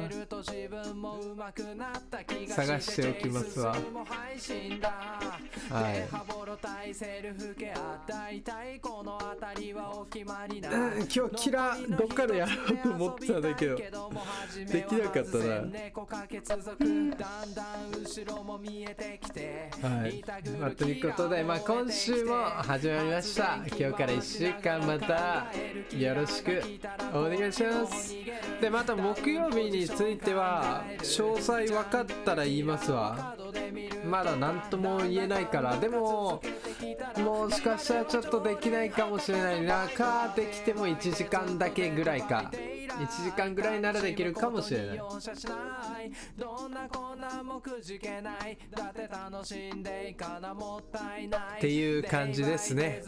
探しておきますわ。はい、うん、今日キラどっかでやろうと思ってたんだけどできなかったな。はい、まあ、ということで、まあ、今週も始まりました。今日から1週間またよろしくお願いします。で、また木曜日については詳細分かったら言いますわ。まだ何とも言えないから。でももしかしたらちょっとできないかもしれないな。かできても1時間だけぐらいか、1時間ぐらいならできるかもしれない。っていう感じですね。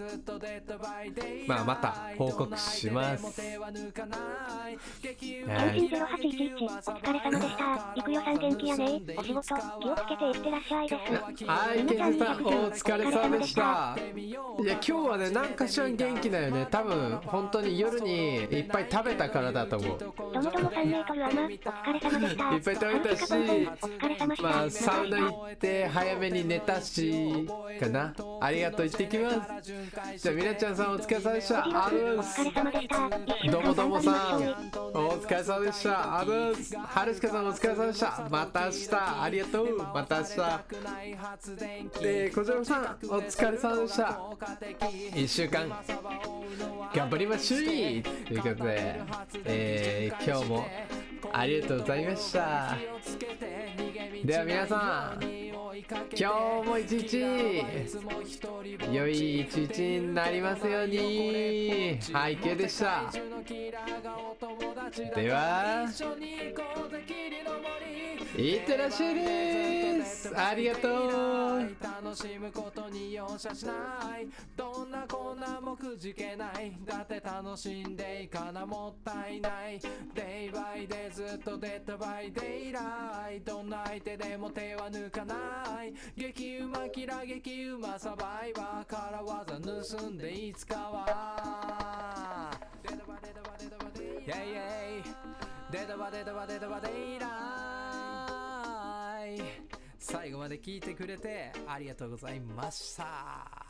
まあ、また報告します。はい、ケンジさんお疲れ様でした。いや、今日はね、何かしら元気だよね。多分本当に夜にいっぱい食べたからだと思う。いっぱい食べたし、まあサウナ行って早めに寝たしかな。ありがとう、行ってきます。じゃあ、みなちゃんさんお疲れ様でした。アブス、どもどもさんお疲れ様でした。アブス、はるすけさんお疲れ様でした。また明日、ありがとう。また明日。で、こちらさんお疲れ様でした。1週間頑張りましょうということで、今日もありがとうございました。では皆さん、今日も一日良い一日になりますように。はい、Kでした。では、いってらっしゃいです。ありがとう。楽しむことに容赦しない、どんなこんなもくじけない、だって楽しんでいかな、もったいない。デイバイデイ、ずっとデッドバイデイライ、どんな相手でも手は抜かない。激うまキラ激うまサバイバーから技盗んで、いつかはデドバデドバデドバデイライ、デドバデドバデドバデイライ。最後まで聞いてくれてありがとうございました。